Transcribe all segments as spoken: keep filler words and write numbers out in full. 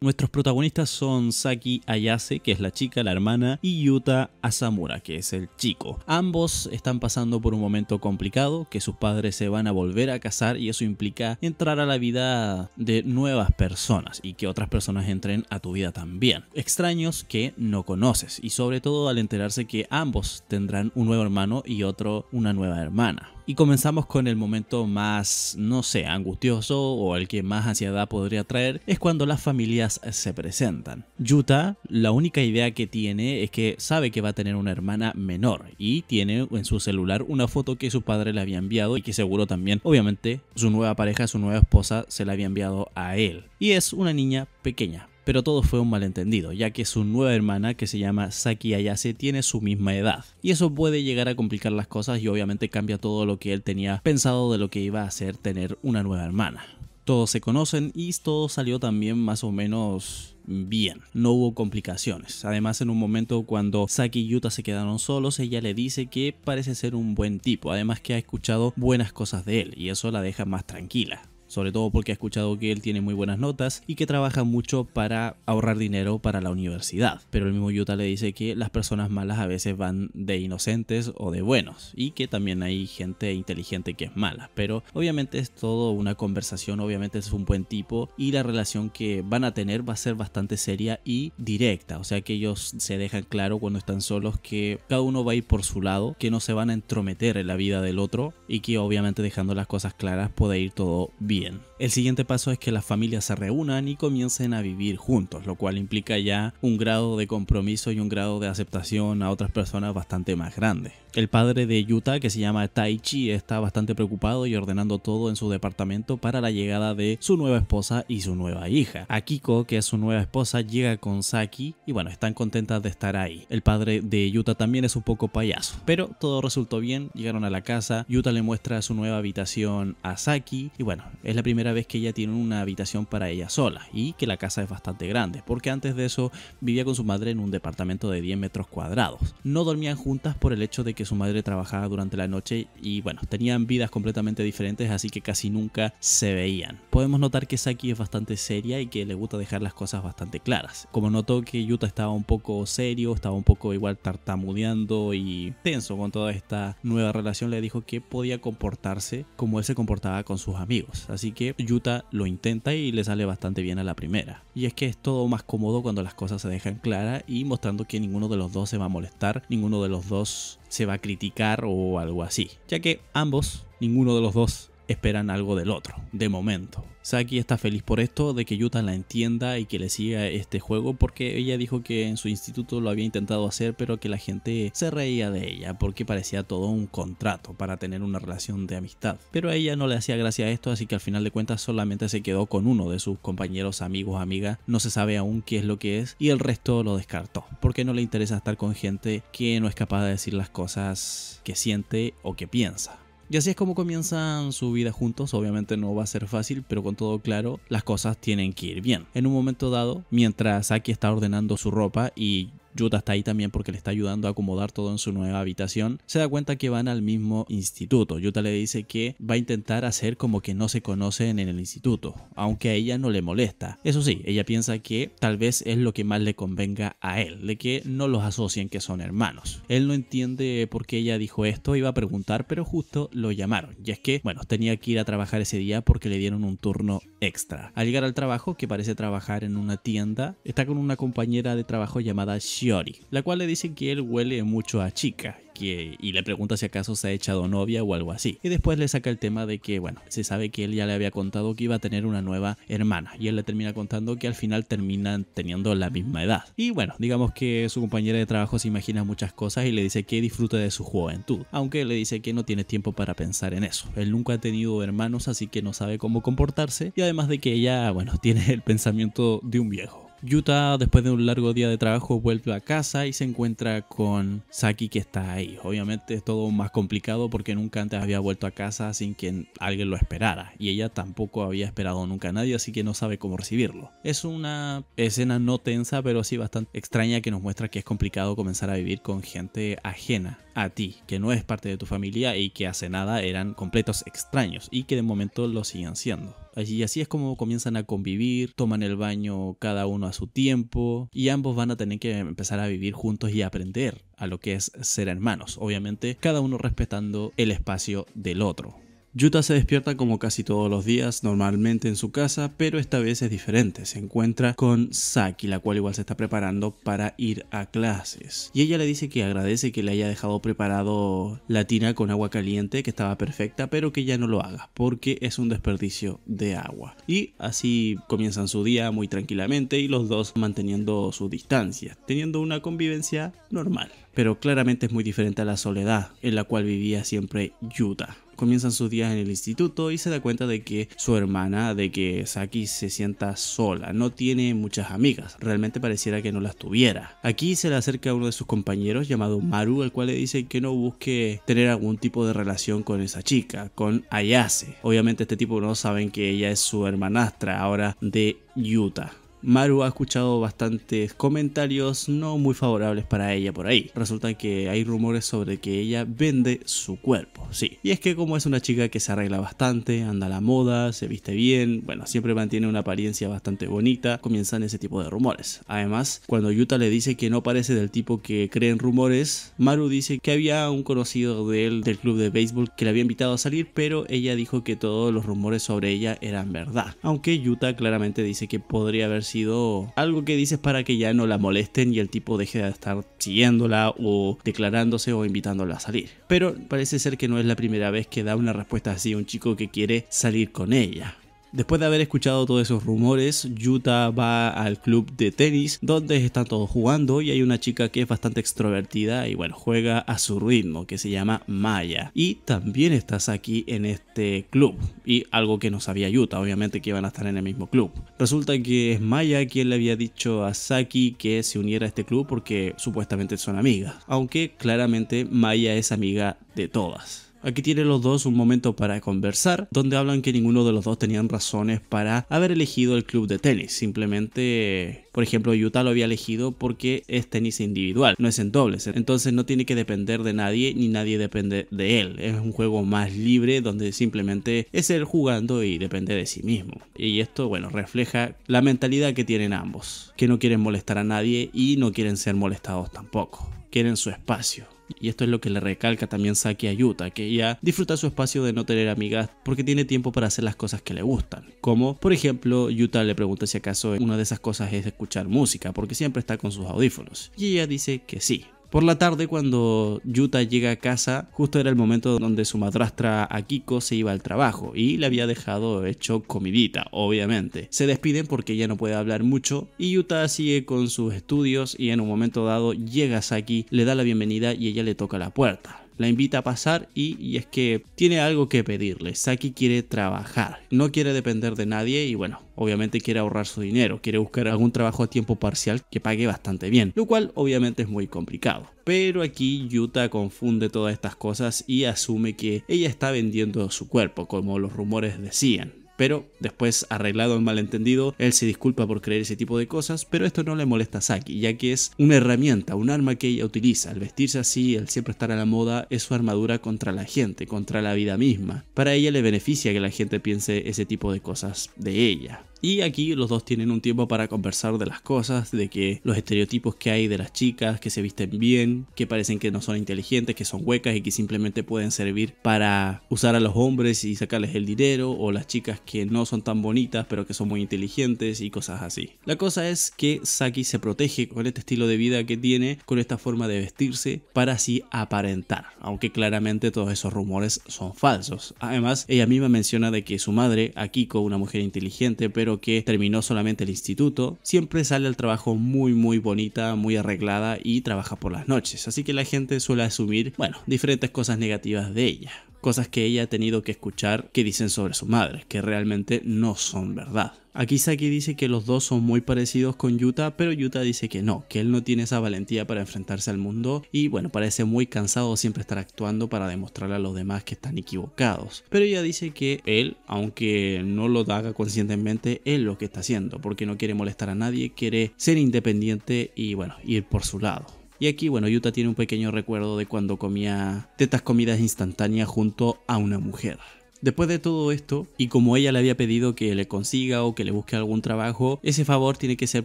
Nuestros protagonistas son Saki Ayase, que es la chica, la hermana, y Yuta Asamura, que es el chico. Ambos están pasando por un momento complicado, que sus padres se van a volver a casar y eso implica entrar a la vida de nuevas personas y que otras personas entren a tu vida también. Extraños que no conoces, y sobre todo al enterarse que ambos tendrán un nuevo hermano y otro una nueva hermana. Y comenzamos con el momento más, no sé, angustioso o el que más ansiedad podría traer, es cuando las familias se presentan. Yuta, la única idea que tiene es que sabe que va a tener una hermana menor y tiene en su celular una foto que su padre le había enviado y que seguro también, obviamente, su nueva pareja, su nueva esposa se la había enviado a él. Y es una niña pequeña. Pero todo fue un malentendido, ya que su nueva hermana, que se llama Saki Ayase, tiene su misma edad. Y eso puede llegar a complicar las cosas y obviamente cambia todo lo que él tenía pensado de lo que iba a ser tener una nueva hermana. Todos se conocen y todo salió también más o menos bien, no hubo complicaciones. Además, en un momento cuando Saki y Yuta se quedaron solos, ella le dice que parece ser un buen tipo, además que ha escuchado buenas cosas de él y eso la deja más tranquila. Sobre todo porque ha escuchado que él tiene muy buenas notas y que trabaja mucho para ahorrar dinero para la universidad. Pero el mismo Yuta le dice que las personas malas a veces van de inocentes o de buenos y que también hay gente inteligente que es mala. Pero obviamente es todo una conversación, obviamente es un buen tipo y la relación que van a tener va a ser bastante seria y directa. O sea que ellos se dejan claro cuando están solos que cada uno va a ir por su lado, que no se van a entrometer en la vida del otro y que obviamente dejando las cosas claras puede ir todo bien. Bien. El siguiente paso es que las familias se reúnan y comiencen a vivir juntos, lo cual implica ya un grado de compromiso y un grado de aceptación a otras personas bastante más grande. El padre de Yuta, que se llama Taichi, está bastante preocupado y ordenando todo en su departamento para la llegada de su nueva esposa y su nueva hija. Akiko, que es su nueva esposa, llega con Saki y bueno, están contentas de estar ahí. El padre de Yuta también es un poco payaso, pero todo resultó bien, llegaron a la casa, Yuta le muestra su nueva habitación a Saki y bueno, es la primera vez que ella tiene una habitación para ella sola y que la casa es bastante grande, porque antes de eso vivía con su madre en un departamento de diez metros cuadrados. No dormían juntas por el hecho de que su madre trabajaba durante la noche y bueno, tenían vidas completamente diferentes, así que casi nunca se veían. Podemos notar que Saki es bastante seria y que le gusta dejar las cosas bastante claras. Como notó que Yuta estaba un poco serio, estaba un poco igual tartamudeando y tenso con toda esta nueva relación, le dijo que podía comportarse como él se comportaba con sus amigos. Así que Yuta lo intenta y le sale bastante bien a la primera. Y es que es todo más cómodo cuando las cosas se dejan claras y mostrando que ninguno de los dos se va a molestar, ninguno de los dos se va a criticar o algo así. Ya que ambos, ninguno de los dos, esperan algo del otro, de momento. Saki está feliz por esto, de que Yuta la entienda y que le siga este juego, porque ella dijo que en su instituto lo había intentado hacer, pero que la gente se reía de ella, porque parecía todo un contrato para tener una relación de amistad. Pero a ella no le hacía gracia a esto, así que al final de cuentas solamente se quedó con uno de sus compañeros, amigos, amigas, no se sabe aún qué es lo que es, y el resto lo descartó, porque no le interesa estar con gente que no es capaz de decir las cosas que siente o que piensa. Y así es como comienzan su vida juntos. Obviamente no va a ser fácil, pero con todo claro, las cosas tienen que ir bien. En un momento dado, mientras Saki está ordenando su ropa y Yuta está ahí también porque le está ayudando a acomodar todo en su nueva habitación, se da cuenta que van al mismo instituto. Yuta le dice que va a intentar hacer como que no se conocen en el instituto, aunque a ella no le molesta. Eso sí, ella piensa que tal vez es lo que más le convenga a él, de que no los asocien que son hermanos. Él no entiende por qué ella dijo esto, iba a preguntar, pero justo lo llamaron. Y es que, bueno, tenía que ir a trabajar ese día porque le dieron un turno extra. Al llegar al trabajo, que parece trabajar en una tienda, está con una compañera de trabajo llamada Shiori, la cual le dice que él huele mucho a chica que, y le pregunta si acaso se ha echado novia o algo así. Y después le saca el tema de que, bueno, se sabe que él ya le había contado que iba a tener una nueva hermana y él le termina contando que al final terminan teniendo la misma edad. Y bueno, digamos que su compañera de trabajo se imagina muchas cosas y le dice que disfrute de su juventud, aunque le dice que no tiene tiempo para pensar en eso. Él nunca ha tenido hermanos, así que no sabe cómo comportarse y además de que ella, bueno, tiene el pensamiento de un viejo. Yuta, después de un largo día de trabajo, vuelve a casa y se encuentra con Saki, que está ahí. Obviamente es todo más complicado porque nunca antes había vuelto a casa sin que alguien lo esperara y ella tampoco había esperado nunca a nadie, así que no sabe cómo recibirlo. Es una escena no tensa, pero sí bastante extraña, que nos muestra que es complicado comenzar a vivir con gente ajena a ti, que no es parte de tu familia y que hace nada eran completos extraños y que de momento lo siguen siendo. Allí así es como comienzan a convivir, toman el baño cada uno a su tiempo y ambos van a tener que empezar a vivir juntos y aprender a lo que es ser hermanos, obviamente cada uno respetando el espacio del otro. Yuta se despierta como casi todos los días normalmente en su casa, pero esta vez es diferente. Se encuentra con Saki, la cual igual se está preparando para ir a clases. Y ella le dice que agradece que le haya dejado preparado la tina con agua caliente, que estaba perfecta, pero que ya no lo haga porque es un desperdicio de agua. Y así comienzan su día muy tranquilamente y los dos manteniendo su distancia, teniendo una convivencia normal. Pero claramente es muy diferente a la soledad en la cual vivía siempre Yuta. Comienzan sus días en el instituto y se da cuenta de que su hermana, de que Saki se sienta sola, no tiene muchas amigas, realmente pareciera que no las tuviera. Aquí se le acerca a uno de sus compañeros llamado Maru, el cual le dice que no busque tener algún tipo de relación con esa chica, con Ayase. Obviamente este tipo no saben que ella es su hermanastra ahora de Yuta. Maru ha escuchado bastantes comentarios no muy favorables para ella por ahí. Resulta que hay rumores sobre que ella vende su cuerpo, sí. Y es que como es una chica que se arregla bastante, anda a la moda, se viste bien, bueno, siempre mantiene una apariencia bastante bonita, comienzan ese tipo de rumores. Además, cuando Yuta le dice que no parece del tipo que cree en rumores, Maru dice que había un conocido de él del club de béisbol que le había invitado a salir, pero ella dijo que todos los rumores sobre ella eran verdad. Aunque Yuta claramente dice que podría haber sido algo que dices para que ya no la molesten y el tipo deje de estar siguiéndola o declarándose o invitándola a salir. Pero parece ser que no es la primera vez que da una respuesta así a un chico que quiere salir con ella. Después de haber escuchado todos esos rumores, Yuta va al club de tenis donde están todos jugando y hay una chica que es bastante extrovertida y bueno, juega a su ritmo, que se llama Maya. Y también estás aquí en este club, y algo que no sabía Yuta, obviamente que iban a estar en el mismo club. Resulta que es Maya quien le había dicho a Saki que se uniera a este club porque supuestamente son amigas, aunque claramente Maya es amiga de todas. Aquí tienen los dos un momento para conversar, donde hablan que ninguno de los dos tenían razones para haber elegido el club de tenis. Simplemente, por ejemplo, Yuta lo había elegido porque es tenis individual, no es en dobles. Entonces no tiene que depender de nadie, ni nadie depende de él. Es un juego más libre donde simplemente es él jugando y depende de sí mismo. Y esto, bueno, refleja la mentalidad que tienen ambos, que no quieren molestar a nadie y no quieren ser molestados tampoco. Quieren su espacio. Y esto es lo que le recalca también Saki a Yuta, que ella disfruta su espacio de no tener amigas porque tiene tiempo para hacer las cosas que le gustan. Como, por ejemplo, Yuta le pregunta si acaso una de esas cosas es escuchar música, porque siempre está con sus audífonos. Y ella dice que sí. Por la tarde, cuando Yuta llega a casa, justo era el momento donde su madrastra Akiko se iba al trabajo y le había dejado hecho comidita, obviamente. Se despiden porque ella no puede hablar mucho y Yuta sigue con sus estudios y en un momento dado llega Saki, le da la bienvenida y ella le toca la puerta. La invita a pasar y, y es que tiene algo que pedirle. Saki quiere trabajar, no quiere depender de nadie y bueno, obviamente quiere ahorrar su dinero, quiere buscar algún trabajo a tiempo parcial que pague bastante bien, lo cual obviamente es muy complicado. Pero aquí Yuta confunde todas estas cosas y asume que ella está vendiendo su cuerpo, como los rumores decían. Pero después, arreglado el malentendido, él se disculpa por creer ese tipo de cosas, pero esto no le molesta a Saki, ya que es una herramienta, un arma que ella utiliza. Al vestirse así, al siempre estar a la moda, es su armadura contra la gente, contra la vida misma. Para ella le beneficia que la gente piense ese tipo de cosas de ella. Y aquí los dos tienen un tiempo para conversar de las cosas, de que los estereotipos que hay de las chicas, que se visten bien, que parecen que no son inteligentes, que son huecas y que simplemente pueden servir para usar a los hombres y sacarles el dinero, o las chicas que no son tan bonitas pero que son muy inteligentes y cosas así. La cosa es que Saki se protege con este estilo de vida que tiene, con esta forma de vestirse, para así aparentar, aunque claramente todos esos rumores son falsos. Además, ella misma menciona de que su madre, Akiko, una mujer inteligente pero que terminó solamente el instituto, siempre sale al trabajo muy muy bonita, muy arreglada y trabaja por las noches, así que la gente suele asumir, bueno, diferentes cosas negativas de ella, cosas que ella ha tenido que escuchar que dicen sobre su madre, que realmente no son verdad. Aquí Saki dice que los dos son muy parecidos con Yuta, pero Yuta dice que no, que él no tiene esa valentía para enfrentarse al mundo y bueno, parece muy cansado siempre estar actuando para demostrarle a los demás que están equivocados. Pero ella dice que él, aunque no lo haga conscientemente, es lo que está haciendo, porque no quiere molestar a nadie, quiere ser independiente y bueno, ir por su lado. Y aquí, bueno, Yuta tiene un pequeño recuerdo de cuando comía de estas comidas instantáneas junto a una mujer. Después de todo esto, y como ella le había pedido que le consiga o que le busque algún trabajo, ese favor tiene que ser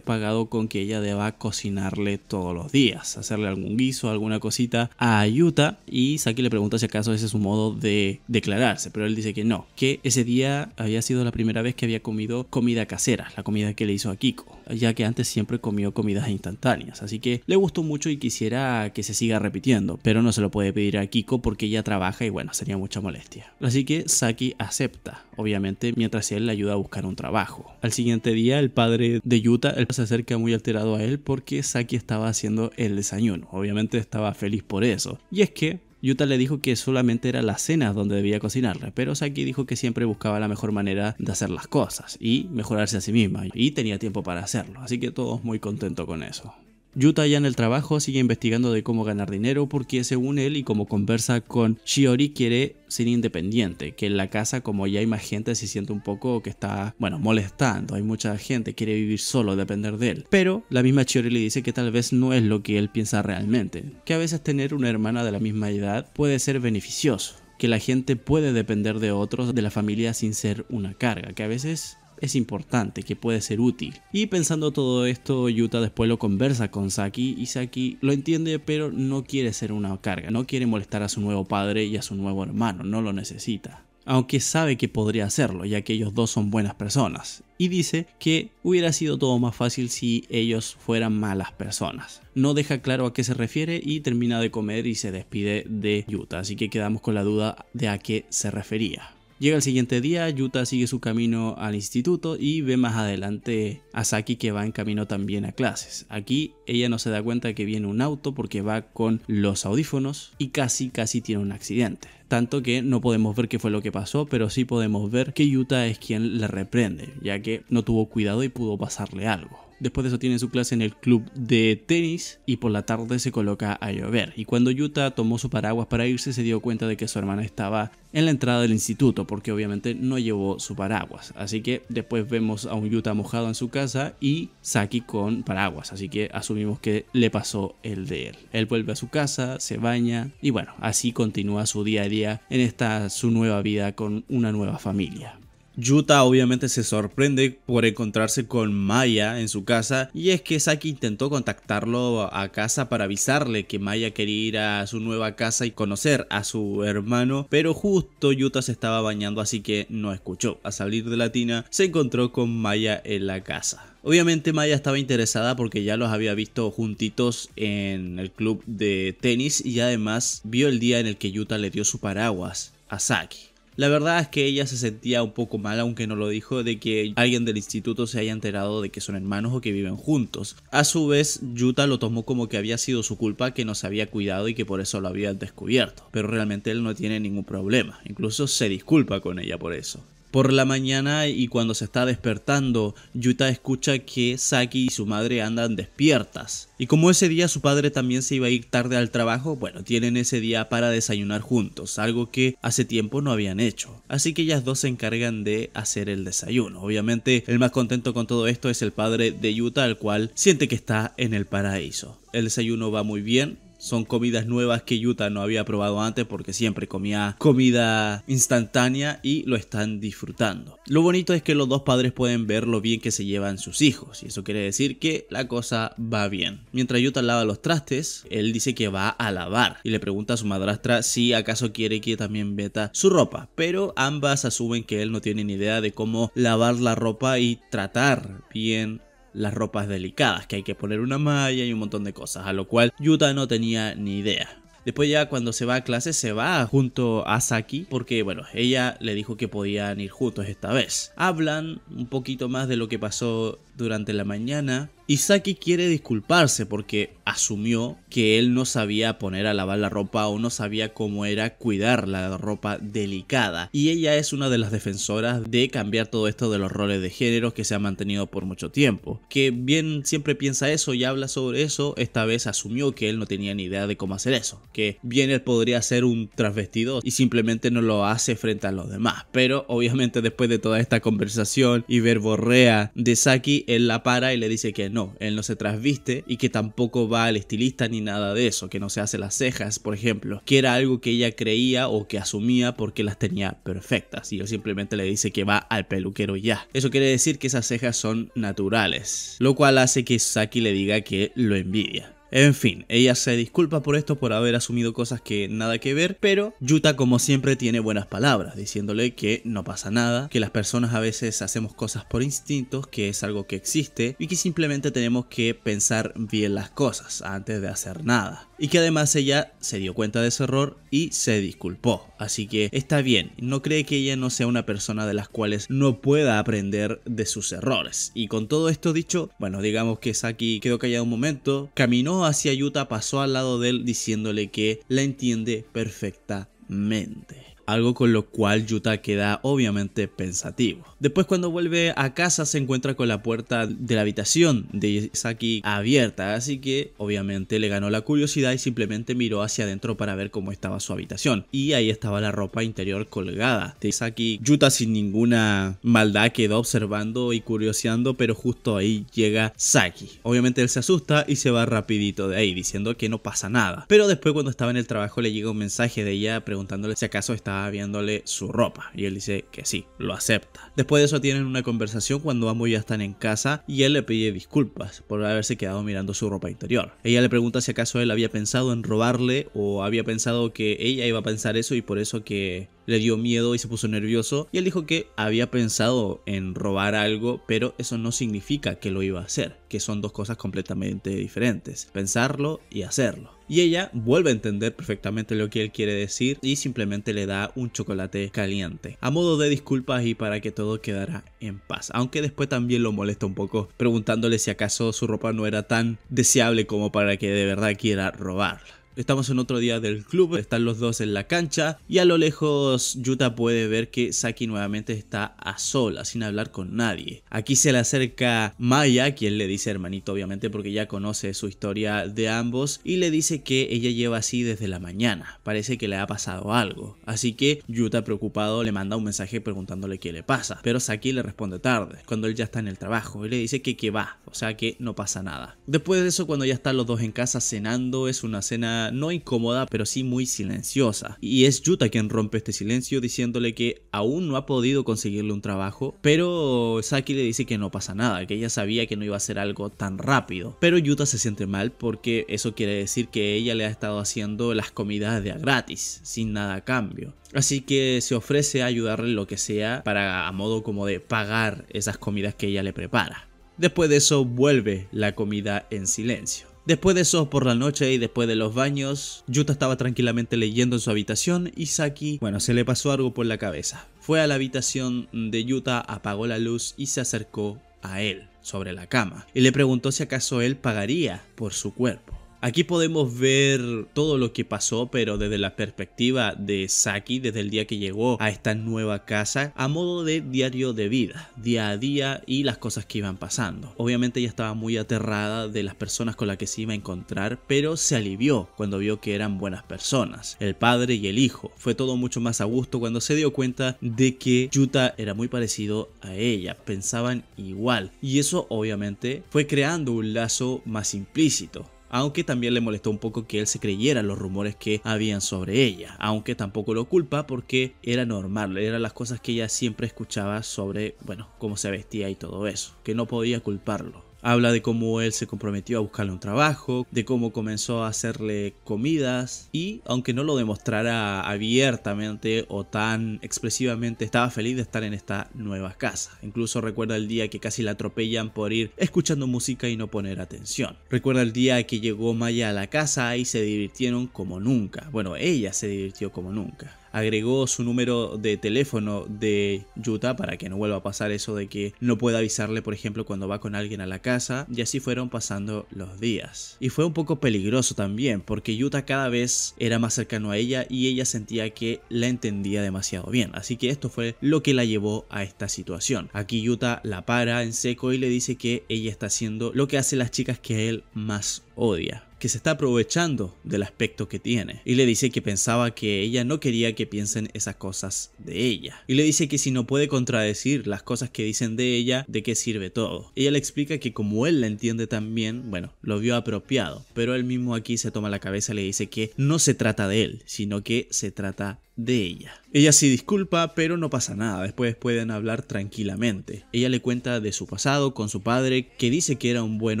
pagado con que ella deba cocinarle todos los días, hacerle algún guiso, alguna cosita a Yuta, y Saki le pregunta si acaso ese es su modo de declararse, pero él dice que no, que ese día había sido la primera vez que había comido comida casera, la comida que le hizo Akiko, ya que antes siempre comió comidas instantáneas, así que le gustó mucho y quisiera que se siga repitiendo, pero no se lo puede pedir a Akiko porque ella trabaja y bueno, sería mucha molestia. Así que Saki acepta, obviamente, mientras él le ayuda a buscar un trabajo. Al siguiente día, el padre de Yuta él se acerca muy alterado a él porque Saki estaba haciendo el desayuno. Obviamente estaba feliz por eso. Y es que Yuta le dijo que solamente era las cenas donde debía cocinarle, pero Saki dijo que siempre buscaba la mejor manera de hacer las cosas y mejorarse a sí misma, y tenía tiempo para hacerlo, así que todos muy contentos con eso. Yuta ya en el trabajo sigue investigando de cómo ganar dinero porque según él y como conversa con Shiori quiere ser independiente, que en la casa como ya hay más gente se siente un poco que está, bueno, molestando, hay mucha gente, quiere vivir solo, depender de él. Pero la misma Shiori le dice que tal vez no es lo que él piensa realmente, que a veces tener una hermana de la misma edad puede ser beneficioso, que la gente puede depender de otros, de la familia sin ser una carga, que a veces es importante, que puede ser útil. Y pensando todo esto, Yuta después lo conversa con Saki y Saki lo entiende pero no quiere ser una carga, no quiere molestar a su nuevo padre y a su nuevo hermano, no lo necesita. Aunque sabe que podría hacerlo, ya que ellos dos son buenas personas. Y dice que hubiera sido todo más fácil si ellos fueran malas personas. No deja claro a qué se refiere y termina de comer y se despide de Yuta, así que quedamos con la duda de a qué se refería. Llega el siguiente día, Yuta sigue su camino al instituto y ve más adelante a Saki que va en camino también a clases. Aquí ella no se da cuenta que viene un auto porque va con los audífonos y casi casi tiene un accidente. Tanto que no podemos ver qué fue lo que pasó, pero sí podemos ver que Yuta es quien le reprende, ya que no tuvo cuidado y pudo pasarle algo. Después de eso tiene su clase en el club de tenis y por la tarde se coloca a llover. Y cuando Yuta tomó su paraguas para irse se dio cuenta de que su hermana estaba en la entrada del instituto porque obviamente no llevó su paraguas. Así que después vemos a un Yuta mojado en su casa y Saki con paraguas. Así que asumimos que le pasó el de él. Él vuelve a su casa, se baña y bueno, así continúa su día a día en esta su nueva vida con una nueva familia. Yuta obviamente se sorprende por encontrarse con Maya en su casa y es que Saki intentó contactarlo a casa para avisarle que Maya quería ir a su nueva casa y conocer a su hermano, pero justo Yuta se estaba bañando así que no escuchó. Al salir de la tina se encontró con Maya en la casa. Obviamente Maya estaba interesada porque ya los había visto juntitos en el club de tenis y además vio el día en el que Yuta le dio su paraguas a Saki. La verdad es que ella se sentía un poco mal, aunque no lo dijo, de que alguien del instituto se haya enterado de que son hermanos o que viven juntos. A su vez, Yuta lo tomó como que había sido su culpa, que no se había cuidado y que por eso lo habían descubierto. Pero realmente él no tiene ningún problema, incluso se disculpa con ella por eso. Por la mañana y cuando se está despertando, Yuta escucha que Saki y su madre andan despiertas. Y como ese día su padre también se iba a ir tarde al trabajo, bueno, tienen ese día para desayunar juntos, algo que hace tiempo no habían hecho. Así que ellas dos se encargan de hacer el desayuno. Obviamente el más contento con todo esto es el padre de Yuta, el cual siente que está en el paraíso. El desayuno va muy bien. Son comidas nuevas que Yuta no había probado antes porque siempre comía comida instantánea y lo están disfrutando. Lo bonito es que los dos padres pueden ver lo bien que se llevan sus hijos y eso quiere decir que la cosa va bien. Mientras Yuta lava los trastes, él dice que va a lavar y le pregunta a su madrastra si acaso quiere que también meta su ropa, pero ambas asumen que él no tiene ni idea de cómo lavar la ropa y tratar bien las ropas delicadas, que hay que poner una malla y un montón de cosas, a lo cual Yuta no tenía ni idea. Después ya cuando se va a clase se va junto a Saki porque bueno, ella le dijo que podían ir juntos esta vez. Hablan un poquito más de lo que pasó durante la mañana y Saki quiere disculparse porque asumió que él no sabía poner a lavar la ropa o no sabía cómo era cuidar la ropa delicada. Y ella es una de las defensoras de cambiar todo esto de los roles de género que se ha mantenido por mucho tiempo. Que bien siempre piensa eso y habla sobre eso, esta vez asumió que él no tenía ni idea de cómo hacer eso. Que bien él podría ser un transvestido y simplemente no lo hace frente a los demás. Pero obviamente después de toda esta conversación y verborrea de Saki, él la para y le dice que no, él no se trasviste y que tampoco va al estilista ni nada de eso, que no se hace las cejas, por ejemplo, que era algo que ella creía o que asumía porque las tenía perfectas, y él simplemente le dice que va al peluquero ya. Eso quiere decir que esas cejas son naturales, lo cual hace que Saki le diga que lo envidia. En fin, ella se disculpa por esto, por haber asumido cosas que nada que ver, pero Yuta, como siempre, tiene buenas palabras, diciéndole que no pasa nada, que las personas a veces hacemos cosas por instintos, que es algo que existe y que simplemente tenemos que pensar bien las cosas antes de hacer nada. Y que además ella se dio cuenta de ese error y se disculpó, así que está bien, no cree que ella no sea una persona de las cuales no pueda aprender de sus errores. Y con todo esto dicho, bueno, digamos que Saki quedó callada un momento, caminó hacia Yuta, pasó al lado de él diciéndole que la entiende perfectamente. Algo con lo cual Yuta queda obviamente pensativo. Después, cuando vuelve a casa, se encuentra con la puerta de la habitación de Saki abierta, así que obviamente le ganó la curiosidad y simplemente miró hacia adentro para ver cómo estaba su habitación. Y ahí estaba la ropa interior colgada de Saki. Yuta, sin ninguna maldad, quedó observando y curioseando, pero justo ahí llega Saki. Obviamente él se asusta y se va rapidito de ahí, diciendo que no pasa nada. Pero después, cuando estaba en el trabajo, le llega un mensaje de ella preguntándole si acaso está viéndole su ropa, y él dice que sí, lo acepta. Después de eso tienen una conversación cuando ambos ya están en casa y él le pide disculpas por haberse quedado mirando su ropa interior. Ella le pregunta si acaso él había pensado en robarle o había pensado que ella iba a pensar eso y por eso que le dio miedo y se puso nervioso, y él dijo que había pensado en robar algo, pero eso no significa que lo iba a hacer, que son dos cosas completamente diferentes, pensarlo y hacerlo. Y ella vuelve a entender perfectamente lo que él quiere decir y simplemente le da un chocolate caliente a modo de disculpas y para que todo quedara en paz, aunque después también lo molesta un poco preguntándole si acaso su ropa no era tan deseable como para que de verdad quiera robarla. Estamos en otro día del club, están los dos en la cancha y a lo lejos Yuta puede ver que Saki nuevamente está a sola, sin hablar con nadie. Aquí se le acerca Maya, quien le dice hermanito obviamente porque ya conoce su historia de ambos, y le dice que ella lleva así desde la mañana, parece que le ha pasado algo. Así que Yuta, preocupado, le manda un mensaje preguntándole qué le pasa, pero Saki le responde tarde, cuando él ya está en el trabajo, y le dice que que va, o sea que no pasa nada. Después de eso, cuando ya están los dos en casa cenando, es una cena no incómoda, pero sí muy silenciosa, y es Yuta quien rompe este silencio diciéndole que aún no ha podido conseguirle un trabajo, pero Saki le dice que no pasa nada, que ella sabía que no iba a hacer algo tan rápido. Pero Yuta se siente mal porque eso quiere decir que ella le ha estado haciendo las comidas de a gratis, sin nada a cambio. Así que se ofrece a ayudarle lo que sea para, a modo como de pagar esas comidas que ella le prepara. Después de eso vuelve la comida en silencio. Después de eso, por la noche y después de los baños, Yuta estaba tranquilamente leyendo en su habitación y Saki, bueno, se le pasó algo por la cabeza. Fue a la habitación de Yuta, apagó la luz y se acercó a él, sobre la cama, y le preguntó si acaso él pagaría por su cuerpo. Aquí podemos ver todo lo que pasó, pero desde la perspectiva de Saki, desde el día que llegó a esta nueva casa, a modo de diario de vida, día a día y las cosas que iban pasando. Obviamente ella estaba muy aterrada de las personas con las que se iba a encontrar, pero se alivió cuando vio que eran buenas personas, el padre y el hijo. Fue todo mucho más a gusto cuando se dio cuenta de que Yuta era muy parecido a ella, pensaban igual, y eso obviamente fue creando un lazo más implícito. Aunque también le molestó un poco que él se creyera los rumores que habían sobre ella, aunque tampoco lo culpa porque era normal, eran las cosas que ella siempre escuchaba sobre, bueno, cómo se vestía y todo eso, que no podía culparlo. Habla de cómo él se comprometió a buscarle un trabajo, de cómo comenzó a hacerle comidas y, aunque no lo demostrara abiertamente o tan expresivamente, estaba feliz de estar en esta nueva casa. Incluso recuerda el día que casi la atropellan por ir escuchando música y no poner atención. Recuerda el día que llegó Maya a la casa y se divirtieron como nunca. Bueno, ella se divirtió como nunca. Agregó su número de teléfono de Yuta para que no vuelva a pasar eso de que no pueda avisarle, por ejemplo, cuando va con alguien a la casa, y así fueron pasando los días. Y fue un poco peligroso también porque Yuta cada vez era más cercano a ella y ella sentía que la entendía demasiado bien, así que esto fue lo que la llevó a esta situación. Aquí Yuta la para en seco y le dice que ella está haciendo lo que hacen las chicas que él más odia, que se está aprovechando del aspecto que tiene. Y le dice que pensaba que ella no quería que piensen esas cosas de ella. Y le dice que si no puede contradecir las cosas que dicen de ella, ¿de qué sirve todo? Ella le explica que como él la entiende también, bueno, lo vio apropiado. Pero él mismo aquí se toma la cabeza y le dice que no se trata de él, sino que se trata de ella. Ella sí disculpa, pero no pasa nada. Después pueden hablar tranquilamente. Ella le cuenta de su pasado con su padre, que dice que era un buen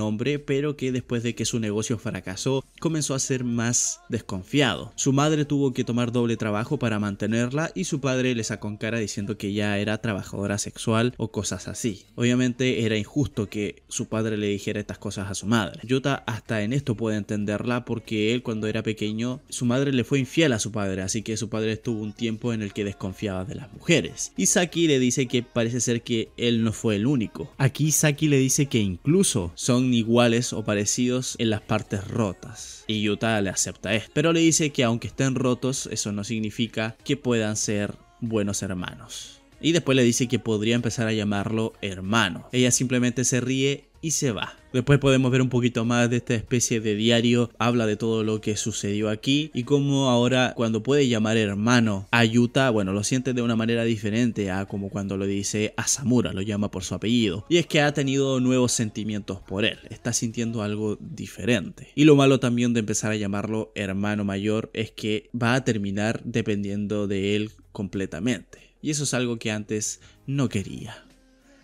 hombre, pero que después de que su negocio fracasó, comenzó a ser más desconfiado. Su madre tuvo que tomar doble trabajo para mantenerla y su padre le sacó en cara diciendo que ella era trabajadora sexual o cosas así. Obviamente era injusto que su padre le dijera estas cosas a su madre. Yuta hasta en esto puede entenderla porque él, cuando era pequeño, su madre le fue infiel a su padre, así que su padre estuvo un tiempo en el que desconfiaba de las mujeres. Y Saki le dice que parece ser que él no fue el único. Aquí Saki le dice que incluso son iguales o parecidos en las partes rotas. Y Yuta le acepta esto, pero le dice que aunque estén rotos, eso no significa que puedan ser buenos hermanos. Y después le dice que podría empezar a llamarlo hermano. Ella simplemente se ríe y se va. Después podemos ver un poquito más de esta especie de diario. Habla de todo lo que sucedió aquí y cómo ahora, cuando puede llamar hermano a Yuta, bueno, lo siente de una manera diferente a como cuando lo dice Asamura, lo llama por su apellido. Y es que ha tenido nuevos sentimientos por él, está sintiendo algo diferente. Y lo malo también de empezar a llamarlo hermano mayor es que va a terminar dependiendo de él completamente. Y eso es algo que antes no quería.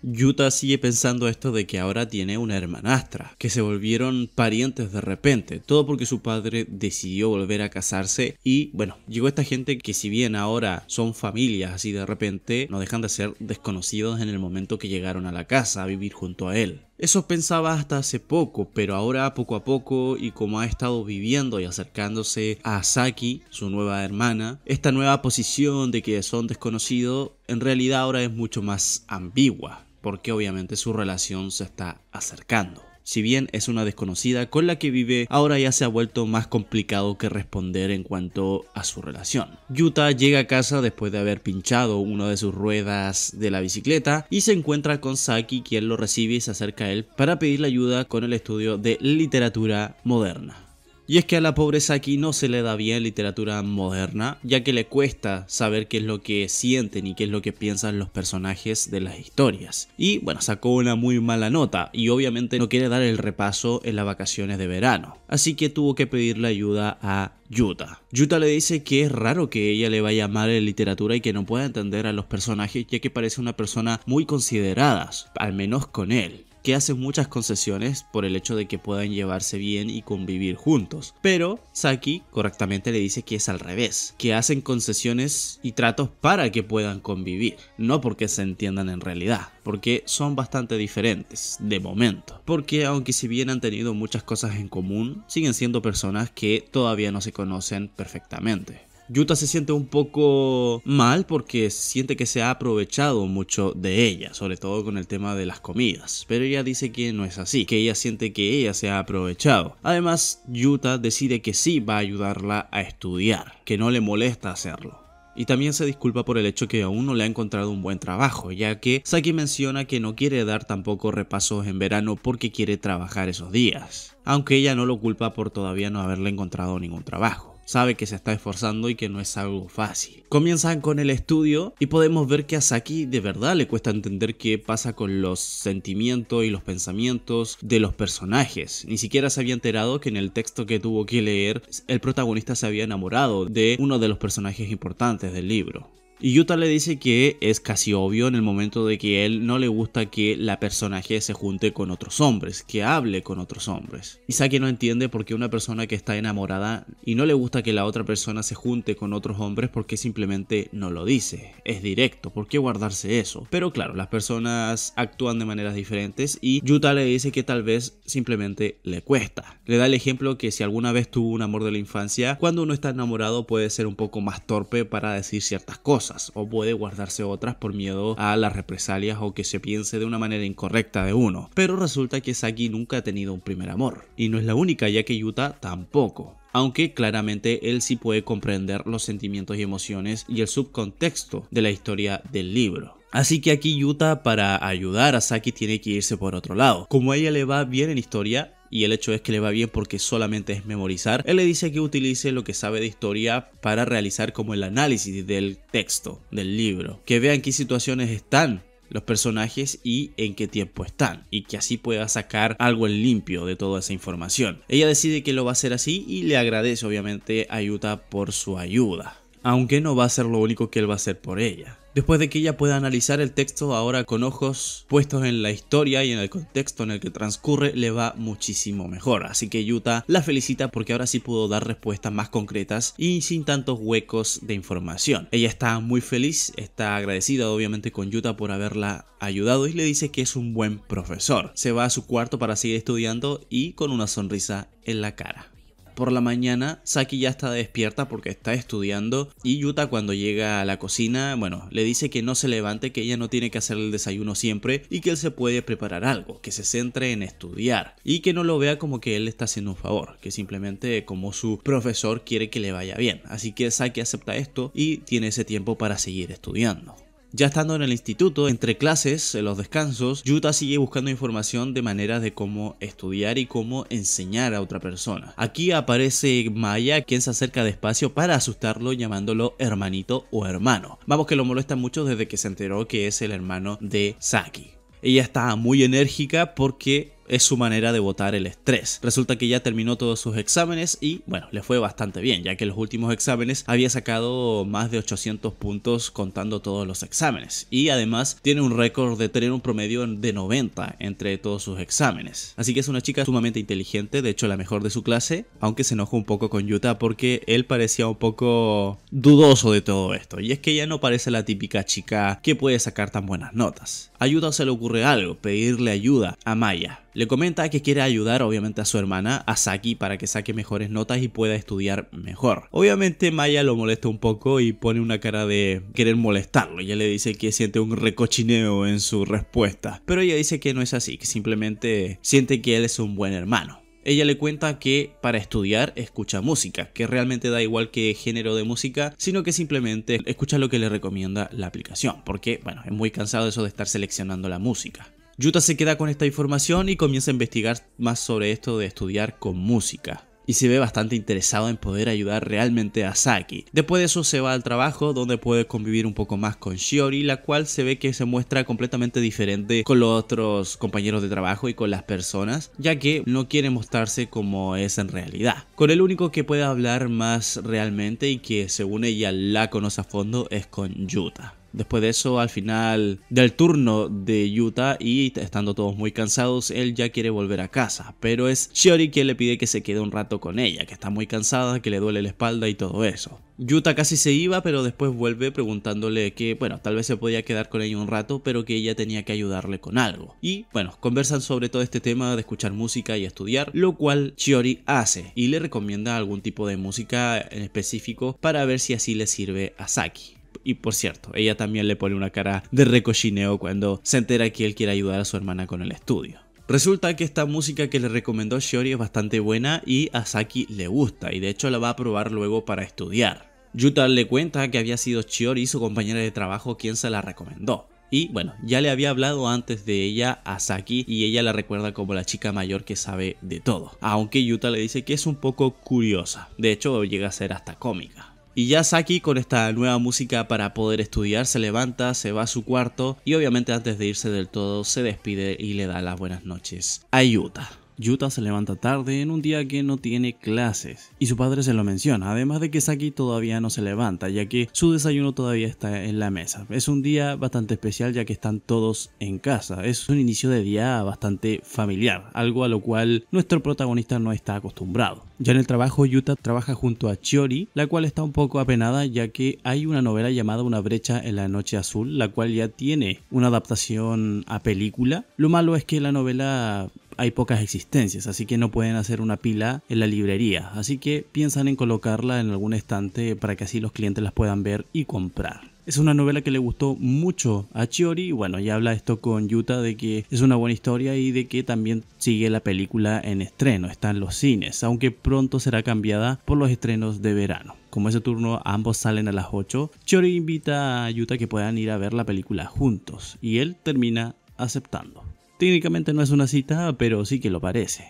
Yuta sigue pensando esto de que ahora tiene una hermanastra, que se volvieron parientes de repente, todo porque su padre decidió volver a casarse y bueno, llegó esta gente que si bien ahora son familias así de repente, no dejan de ser desconocidos en el momento que llegaron a la casa a vivir junto a él. Eso pensaba hasta hace poco, pero ahora poco a poco y como ha estado viviendo y acercándose a Saki, su nueva hermana, esta nueva posición de que son desconocidos en realidad ahora es mucho más ambigua, porque obviamente su relación se está acercando. Si bien es una desconocida con la que vive, ahora ya se ha vuelto más complicado que responder en cuanto a su relación. Yuta llega a casa después de haber pinchado una de sus ruedas de la bicicleta y se encuentra con Saki, quien lo recibe y se acerca a él para pedirle ayuda con el estudio de literatura moderna. Y es que a la pobre Saki no se le da bien literatura moderna, ya que le cuesta saber qué es lo que sienten y qué es lo que piensan los personajes de las historias. Y bueno, sacó una muy mala nota y obviamente no quiere dar el repaso en las vacaciones de verano. Así que tuvo que pedirle ayuda a Yuta. Yuta le dice que es raro que ella le vaya mal en literatura y que no pueda entender a los personajes, ya que parece una persona muy considerada, al menos con él, que hace muchas concesiones por el hecho de que puedan llevarse bien y convivir juntos. Pero Saki correctamente le dice que es al revés, que hacen concesiones y tratos para que puedan convivir, no porque se entiendan en realidad, porque son bastante diferentes de momento. Porque aunque si bien han tenido muchas cosas en común, siguen siendo personas que todavía no se conocen perfectamente. Yuta se siente un poco mal porque siente que se ha aprovechado mucho de ella, sobre todo con el tema de las comidas, pero ella dice que no es así, que ella siente que ella se ha aprovechado. Además, Yuta decide que sí va a ayudarla a estudiar, que no le molesta hacerlo. Y también se disculpa por el hecho que aún no le ha encontrado un buen trabajo, ya que Saki menciona que no quiere dar tampoco repasos en verano porque quiere trabajar esos días, aunque ella no lo culpa por todavía no haberle encontrado ningún trabajo. Sabe que se está esforzando y que no es algo fácil. Comienzan con el estudio y podemos ver que a Saki de verdad le cuesta entender qué pasa con los sentimientos y los pensamientos de los personajes. Ni siquiera se había enterado que en el texto que tuvo que leer, el protagonista se había enamorado de uno de los personajes importantes del libro. Y Yuta le dice que es casi obvio en el momento de que él no le gusta que la personaje se junte con otros hombres, que hable con otros hombres. Y Saki no entiende por qué una persona que está enamorada y no le gusta que la otra persona se junte con otros hombres, porque simplemente no lo dice, es directo, ¿por qué guardarse eso? Pero claro, las personas actúan de maneras diferentes y Yuta le dice que tal vez simplemente le cuesta. Le da el ejemplo que si alguna vez tuvo un amor de la infancia, cuando uno está enamorado puede ser un poco más torpe para decir ciertas cosas, o puede guardarse otras por miedo a las represalias o que se piense de una manera incorrecta de uno. Pero resulta que Saki nunca ha tenido un primer amor y no es la única, ya que Yuta tampoco. Aunque claramente él sí puede comprender los sentimientos y emociones y el subcontexto de la historia del libro. Así que aquí Yuta, para ayudar a Saki, tiene que irse por otro lado. Como a ella le va bien en historia, y el hecho es que le va bien porque solamente es memorizar, él le dice que utilice lo que sabe de historia para realizar como el análisis del texto, del libro, que vea en qué situaciones están los personajes y en qué tiempo están, y que así pueda sacar algo en limpio de toda esa información. Ella decide que lo va a hacer así y le agradece obviamente a Yuta por su ayuda, aunque no va a ser lo único que él va a hacer por ella. Después de que ella pueda analizar el texto ahora con ojos puestos en la historia y en el contexto en el que transcurre, le va muchísimo mejor. Así que Yuta la felicita porque ahora sí pudo dar respuestas más concretas y sin tantos huecos de información. Ella está muy feliz, está agradecida obviamente con Yuta por haberla ayudado y le dice que es un buen profesor. Se va a su cuarto para seguir estudiando y con una sonrisa en la cara. Por la mañana, Saki ya está despierta porque está estudiando y Yuta cuando llega a la cocina, bueno, le dice que no se levante, que ella no tiene que hacer el desayuno siempre y que él se puede preparar algo, que se centre en estudiar y que no lo vea como que él está haciendo un favor, que simplemente como su profesor quiere que le vaya bien. Así que Saki acepta esto y tiene ese tiempo para seguir estudiando. Ya estando en el instituto, entre clases, en los descansos, Yuta sigue buscando información de maneras de cómo estudiar y cómo enseñar a otra persona. Aquí aparece Maya, quien se acerca despacio para asustarlo llamándolo hermanito o hermano. Vamos, que lo molesta mucho desde que se enteró que es el hermano de Saki. Ella está muy enérgica porque es su manera de botar el estrés. Resulta que ya terminó todos sus exámenes y bueno, le fue bastante bien, ya que en los últimos exámenes había sacado más de ochocientos puntos contando todos los exámenes. Y además tiene un récord de tener un promedio de noventa entre todos sus exámenes. Así que es una chica sumamente inteligente, de hecho la mejor de su clase, aunque se enojó un poco con Yuta porque él parecía un poco dudoso de todo esto. Y es que ella no parece la típica chica que puede sacar tan buenas notas. A Yuta se le ocurre algo, pedirle ayuda a Maya. Le comenta que quiere ayudar obviamente a su hermana, a Saki, para que saque mejores notas y pueda estudiar mejor. Obviamente Maya lo molesta un poco y pone una cara de querer molestarlo. Ella le dice que siente un recochineo en su respuesta, pero ella dice que no es así, que simplemente siente que él es un buen hermano. Ella le cuenta que para estudiar escucha música, que realmente da igual qué género de música, sino que simplemente escucha lo que le recomienda la aplicación, porque bueno, es muy cansado eso de estar seleccionando la música. Yuta se queda con esta información y comienza a investigar más sobre esto de estudiar con música. Y se ve bastante interesado en poder ayudar realmente a Saki. Después de eso se va al trabajo donde puede convivir un poco más con Shiori, la cual se ve que se muestra completamente diferente con los otros compañeros de trabajo y con las personas, ya que no quiere mostrarse como es en realidad. Con el único que puede hablar más realmente y que según ella la conoce a fondo es con Yuta. Después de eso, al final del turno de Yuta y estando todos muy cansados, él ya quiere volver a casa, pero es Shiori quien le pide que se quede un rato con ella, que está muy cansada, que le duele la espalda y todo eso. Yuta casi se iba, pero después vuelve preguntándole que, bueno, tal vez se podía quedar con ella un rato, pero que ella tenía que ayudarle con algo. Y, bueno, conversan sobre todo este tema de escuchar música y estudiar, lo cual Shiori hace y le recomienda algún tipo de música en específico para ver si así le sirve a Saki. Y por cierto, ella también le pone una cara de recochineo cuando se entera que él quiere ayudar a su hermana con el estudio. Resulta que esta música que le recomendó Shiori es bastante buena y a Saki le gusta, y de hecho la va a probar luego para estudiar. Yuta le cuenta que había sido Shiori, su compañera de trabajo, quien se la recomendó. Y bueno, ya le había hablado antes de ella a Saki y ella la recuerda como la chica mayor que sabe de todo. Aunque Yuta le dice que es un poco curiosa, de hecho llega a ser hasta cómica. Y ya Saki, con esta nueva música para poder estudiar, se levanta, se va a su cuarto y obviamente antes de irse del todo se despide y le da las buenas noches a Yuta. Yuta se levanta tarde en un día que no tiene clases y su padre se lo menciona, además de que Saki todavía no se levanta ya que su desayuno todavía está en la mesa. Es un día bastante especial ya que están todos en casa, es un inicio de día bastante familiar, algo a lo cual nuestro protagonista no está acostumbrado. Ya en el trabajo, Yuta trabaja junto a Shiori, la cual está un poco apenada ya que hay una novela llamada Una brecha en la noche azul, la cual ya tiene una adaptación a película. Lo malo es que en la novela hay pocas existencias, así que no pueden hacer una pila en la librería, así que piensan en colocarla en algún estante para que así los clientes las puedan ver y comprar. Es una novela que le gustó mucho a Shiori y bueno, ya habla esto con Yuta de que es una buena historia y de que también sigue la película en estreno, está en los cines, aunque pronto será cambiada por los estrenos de verano. Como ese turno ambos salen a las ocho, Shiori invita a Yuta que puedan ir a ver la película juntos y él termina aceptando. Técnicamente no es una cita, pero sí que lo parece.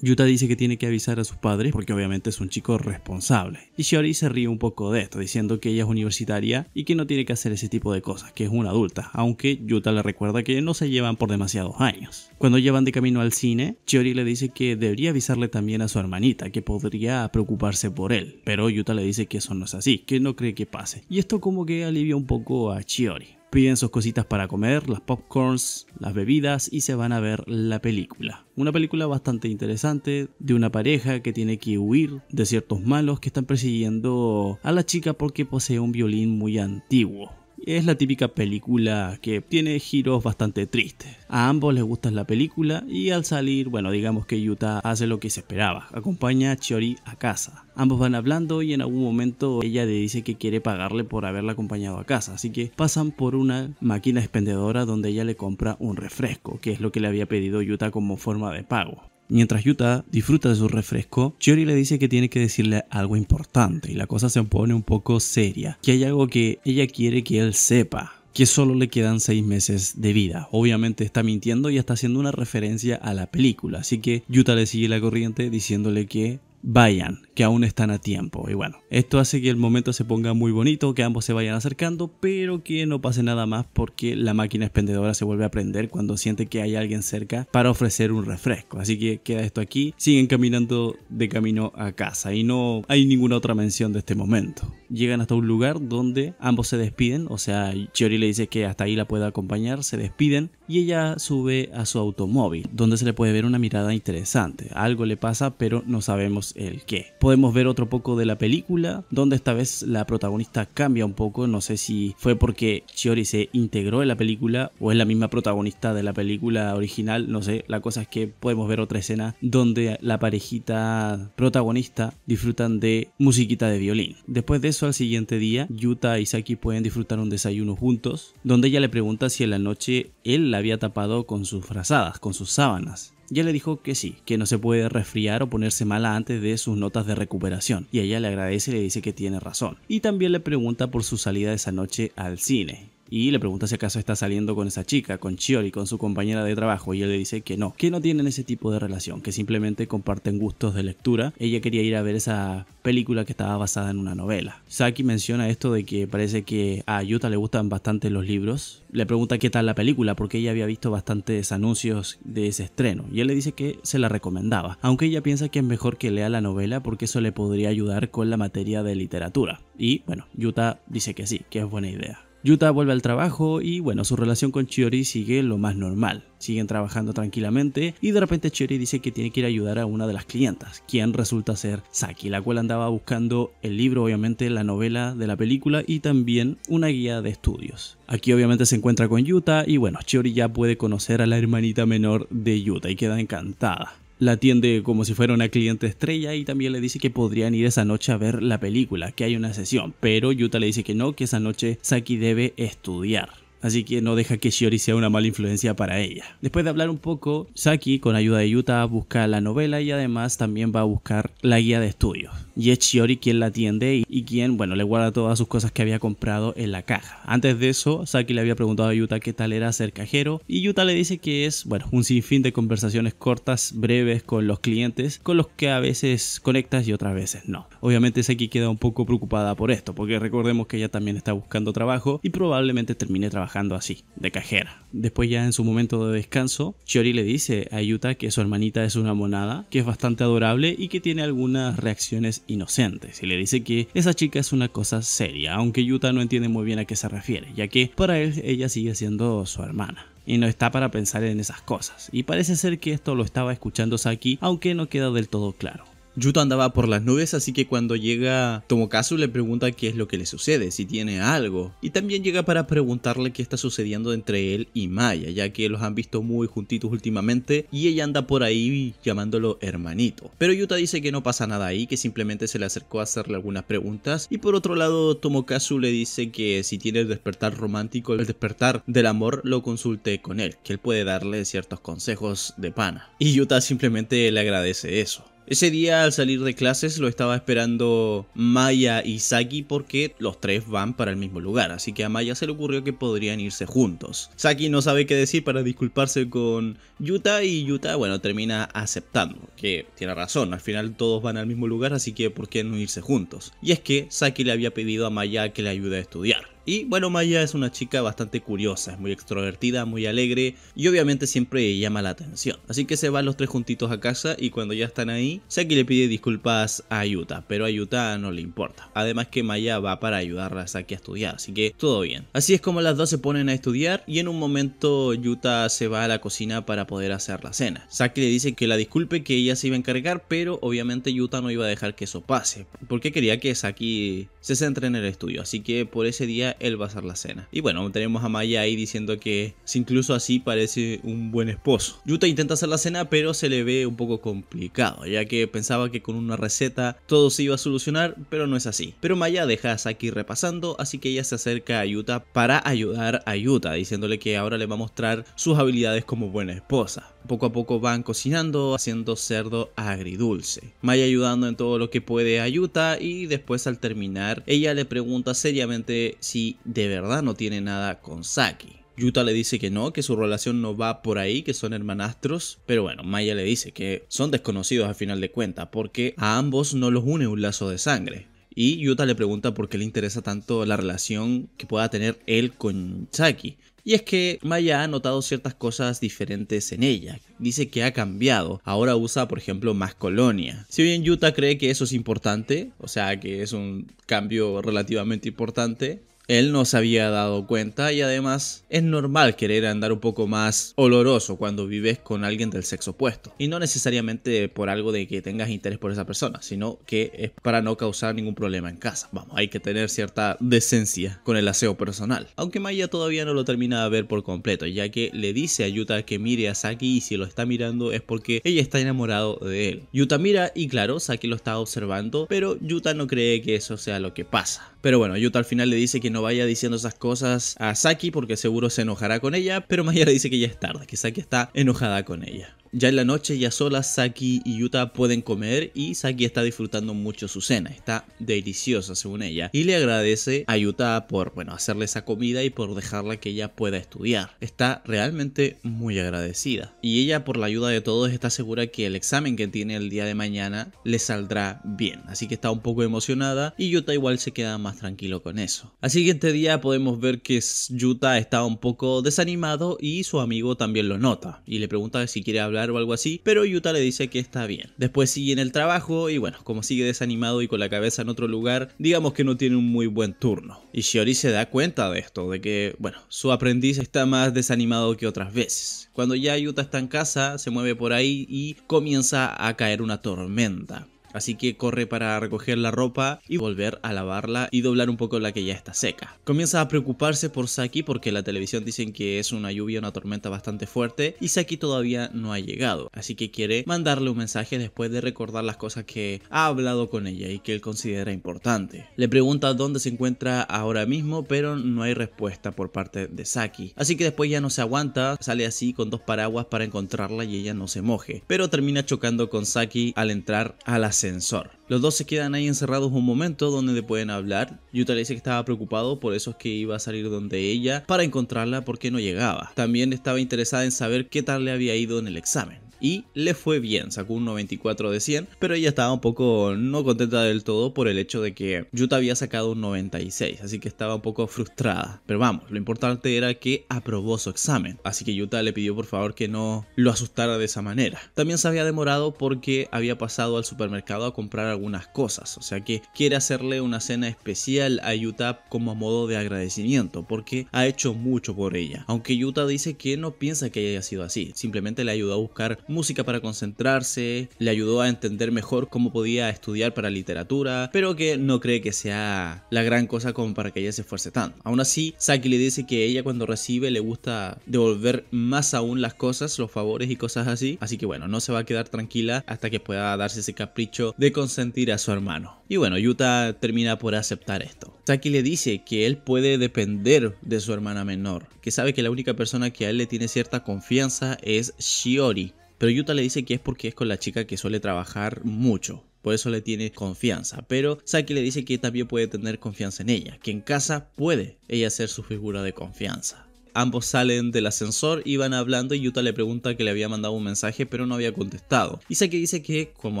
Yuta dice que tiene que avisar a sus padres porque obviamente es un chico responsable. Y Shiori se ríe un poco de esto, diciendo que ella es universitaria y que no tiene que hacer ese tipo de cosas, que es una adulta, aunque Yuta le recuerda que no se llevan por demasiados años. Cuando llevan de camino al cine, Shiori le dice que debería avisarle también a su hermanita, que podría preocuparse por él, pero Yuta le dice que eso no es así, que no cree que pase, y esto como que alivia un poco a Shiori. Piden sus cositas para comer, las popcorns, las bebidas y se van a ver la película. Una película bastante interesante de una pareja que tiene que huir de ciertos malos que están persiguiendo a la chica porque posee un violín muy antiguo. Es la típica película que tiene giros bastante tristes. A ambos les gusta la película y al salir, bueno, digamos que Yuta hace lo que se esperaba. Acompaña a Shiori a casa. Ambos van hablando y en algún momento ella le dice que quiere pagarle por haberla acompañado a casa. Así que pasan por una máquina expendedora donde ella le compra un refresco, que es lo que le había pedido Yuta como forma de pago. Mientras Yuta disfruta de su refresco, Shiori le dice que tiene que decirle algo importante y la cosa se pone un poco seria, que hay algo que ella quiere que él sepa, que solo le quedan seis meses de vida. Obviamente está mintiendo y está haciendo una referencia a la película, así que Yuta le sigue la corriente diciéndole que vayan, que aún están a tiempo. Y bueno, esto hace que el momento se ponga muy bonito, que ambos se vayan acercando, pero que no pase nada más porque la máquina expendedora se vuelve a prender cuando siente que hay alguien cerca para ofrecer un refresco. Así que queda esto aquí, siguen caminando de camino a casa y no hay ninguna otra mención de este momento. Llegan hasta un lugar donde ambos se despiden, o sea, Shiori le dice que hasta ahí la puede acompañar, se despiden y ella sube a su automóvil, donde se le puede ver una mirada interesante. Algo le pasa, pero no sabemos el qué. Podemos ver otro poco de la película, donde esta vez la protagonista cambia un poco, no sé si fue porque Shiori se integró en la película o es la misma protagonista de la película original, no sé, la cosa es que podemos ver otra escena donde la parejita protagonista disfrutan de musiquita de violín. Después de eso, al siguiente día, Yuta y Saki pueden disfrutar un desayuno juntos, donde ella le pregunta si en la noche él la había tapado con sus frazadas, con sus sábanas. Ya le dijo que sí, que no se puede resfriar o ponerse mala antes de sus notas de recuperación. Y ella le agradece y le dice que tiene razón. Y también le pregunta por su salida de esa noche al cine. Y le pregunta si acaso está saliendo con esa chica, con Shiori, con su compañera de trabajo. Y él le dice que no, que no tienen ese tipo de relación, que simplemente comparten gustos de lectura. Ella quería ir a ver esa película que estaba basada en una novela. Saki menciona esto de que parece que a Yuta le gustan bastante los libros. Le pregunta qué tal la película, porque ella había visto bastantes anuncios de ese estreno. Y él le dice que se la recomendaba, aunque ella piensa que es mejor que lea la novela porque eso le podría ayudar con la materia de literatura. Y bueno, Yuta dice que sí, que es buena idea. Yuta vuelve al trabajo y bueno, su relación con Shiori sigue lo más normal. Siguen trabajando tranquilamente y de repente Shiori dice que tiene que ir a ayudar a una de las clientas, quien resulta ser Saki, la cual andaba buscando el libro, obviamente la novela de la película y también una guía de estudios. Aquí obviamente se encuentra con Yuta y bueno, Shiori ya puede conocer a la hermanita menor de Yuta y queda encantada. La atiende como si fuera una cliente estrella y también le dice que podrían ir esa noche a ver la película, que hay una sesión, pero Yuta le dice que no, que esa noche Saki debe estudiar. Así que no deja que Shiori sea una mala influencia para ella. Después de hablar un poco, Saki, con ayuda de Yuta, busca la novela y además también va a buscar la guía de estudios. Y es Shiori quien la atiende y, y quien, bueno, le guarda todas sus cosas que había comprado en la caja. Antes de eso, Saki le había preguntado a Yuta qué tal era ser cajero y Yuta le dice que es, bueno, un sinfín de conversaciones cortas, breves con los clientes, con los que a veces conectas y otras veces no. Obviamente Saki queda un poco preocupada por esto, porque recordemos que ella también está buscando trabajo y probablemente termine trabajando así, de cajera. Después, ya en su momento de descanso, Shiori le dice a Yuta que su hermanita es una monada, que es bastante adorable y que tiene algunas reacciones inocentes, y le dice que esa chica es una cosa seria, aunque Yuta no entiende muy bien a qué se refiere, ya que para él ella sigue siendo su hermana y no está para pensar en esas cosas, y parece ser que esto lo estaba escuchando Saki, aunque no queda del todo claro. Yuta andaba por las nubes, así que cuando llega Tomokazu le pregunta qué es lo que le sucede, si tiene algo. Y también llega para preguntarle qué está sucediendo entre él y Maya, ya que los han visto muy juntitos últimamente y ella anda por ahí llamándolo hermanito. Pero Yuta dice que no pasa nada ahí, que simplemente se le acercó a hacerle algunas preguntas. Y por otro lado, Tomokazu le dice que si tiene el despertar romántico, el despertar del amor, lo consulte con él, que él puede darle ciertos consejos de pana. Y Yuta simplemente le agradece eso. Ese día al salir de clases lo estaba esperando Maya y Saki porque los tres van para el mismo lugar, así que a Maya se le ocurrió que podrían irse juntos. Saki no sabe qué decir para disculparse con Yuta y Yuta, bueno, termina aceptando, que tiene razón, al final todos van al mismo lugar, así que ¿por qué no irse juntos? Y es que Saki le había pedido a Maya que le ayude a estudiar. Y bueno, Maya es una chica bastante curiosa, es muy extrovertida, muy alegre y obviamente siempre llama la atención. Así que se van los tres juntitos a casa y cuando ya están ahí, Saki le pide disculpas a Yuta, pero a Yuta no le importa. Además que Maya va para ayudarla a Saki a estudiar, así que todo bien. Así es como las dos se ponen a estudiar y en un momento Yuta se va a la cocina para poder hacer la cena. Saki le dice que la disculpe, que ella se iba a encargar, pero obviamente Yuta no iba a dejar que eso pase, porque quería que Saki se centre en el estudio, así que por ese día él va a hacer la cena. Y bueno, tenemos a Maya ahí diciendo que si incluso así parece un buen esposo. Yuta intenta hacer la cena, pero se le ve un poco complicado, ya que pensaba que con una receta todo se iba a solucionar, pero no es así. Pero Maya deja a Saki repasando, así que ella se acerca a Yuta para ayudar a Yuta, diciéndole que ahora le va a mostrar sus habilidades como buena esposa. Poco a poco van cocinando, haciendo cerdo agridulce, Maya ayudando en todo lo que puede a Yuta, y después al terminar ella le pregunta seriamente si de verdad no tiene nada con Saki. Yuta le dice que no, que su relación no va por ahí, que son hermanastros, pero bueno, Maya le dice que son desconocidos al final de cuentas porque a ambos no los une un lazo de sangre. Y Yuta le pregunta por qué le interesa tanto la relación que pueda tener él con Saki. Y es que Maya ha notado ciertas cosas diferentes en ella. Dice que ha cambiado, ahora usa por ejemplo más colonia. Si bien Yuta cree que eso es importante, o sea que es un cambio relativamente importante, él no se había dado cuenta y además es normal querer andar un poco más oloroso cuando vives con alguien del sexo opuesto. Y no necesariamente por algo de que tengas interés por esa persona, sino que es para no causar ningún problema en casa. Vamos, hay que tener cierta decencia con el aseo personal. Aunque Maya todavía no lo termina de ver por completo, ya que le dice a Yuta que mire a Saki y si lo está mirando es porque ella está enamorada de él. Yuta mira y claro, Saki lo está observando, pero Yuta no cree que eso sea lo que pasa. Pero bueno, Yuta al final le dice que no vaya diciendo esas cosas a Saki porque seguro se enojará con ella, pero Maya le dice que ya es tarde, que Saki está enojada con ella. Ya en la noche, ya solas, Saki y Yuta pueden comer y Saki está disfrutando mucho su cena, está deliciosa según ella, y le agradece a Yuta por, bueno, hacerle esa comida y por dejarla que ella pueda estudiar. Está realmente muy agradecida y ella, por la ayuda de todos, está segura que el examen que tiene el día de mañana le saldrá bien, así que está un poco emocionada y Yuta igual se queda más tranquilo con eso. Al siguiente día podemos ver que Yuta está un poco desanimado y su amigo también lo nota y le pregunta si quiere hablar o algo así, pero Yuta le dice que está bien. Después sigue en el trabajo y bueno, como sigue desanimado y con la cabeza en otro lugar, digamos que no tiene un muy buen turno. Y Shiori se da cuenta de esto, de que bueno, su aprendiz está más desanimado que otras veces. Cuando ya Yuta está en casa, se mueve por ahí y comienza a caer una tormenta. Así que corre para recoger la ropa y volver a lavarla y doblar un poco la que ya está seca. Comienza a preocuparse por Saki porque en la televisión dicen que es una lluvia, una tormenta bastante fuerte y Saki todavía no ha llegado. Así que quiere mandarle un mensaje después de recordar las cosas que ha hablado con ella y que él considera importante. Le pregunta dónde se encuentra ahora mismo, pero no hay respuesta por parte de Saki. Así que después ya no se aguanta, sale así con dos paraguas para encontrarla y ella no se moje. Pero termina chocando con Saki al entrar a la ascensor. Los dos se quedan ahí encerrados un momento donde pueden hablar. Yuta le dice que estaba preocupado, por eso es que iba a salir donde ella para encontrarla porque no llegaba. También estaba interesada en saber qué tal le había ido en el examen. Y le fue bien, sacó un noventa y cuatro de cien, pero ella estaba un poco no contenta del todo por el hecho de que Yuta había sacado un noventa y seis, así que estaba un poco frustrada. Pero vamos, lo importante era que aprobó su examen, así que Yuta le pidió por favor que no lo asustara de esa manera. También se había demorado porque había pasado al supermercado a comprar algunas cosas, o sea que quiere hacerle una cena especial a Yuta como modo de agradecimiento, porque ha hecho mucho por ella. Aunque Yuta dice que no piensa que haya sido así, simplemente le ayudó a buscar música para concentrarse, le ayudó a entender mejor cómo podía estudiar para literatura, pero que no cree que sea la gran cosa como para que ella se esfuerce tanto. Aún así, Saki le dice que ella cuando recibe le gusta devolver más aún las cosas, los favores y cosas así, así que bueno, no se va a quedar tranquila hasta que pueda darse ese capricho de consentir a su hermano. Y bueno, Yuta termina por aceptar esto. Saki le dice que él puede depender de su hermana menor, que sabe que la única persona que a él le tiene cierta confianza es Shiori, Pero Yuta le dice que es porque es con la chica que suele trabajar mucho, por eso le tiene confianza. Pero Saki le dice que también puede tener confianza en ella, que en casa puede ella ser su figura de confianza. Ambos salen del ascensor y van hablando, y Yuta le pregunta que le había mandado un mensaje pero no había contestado. Y Saki dice que como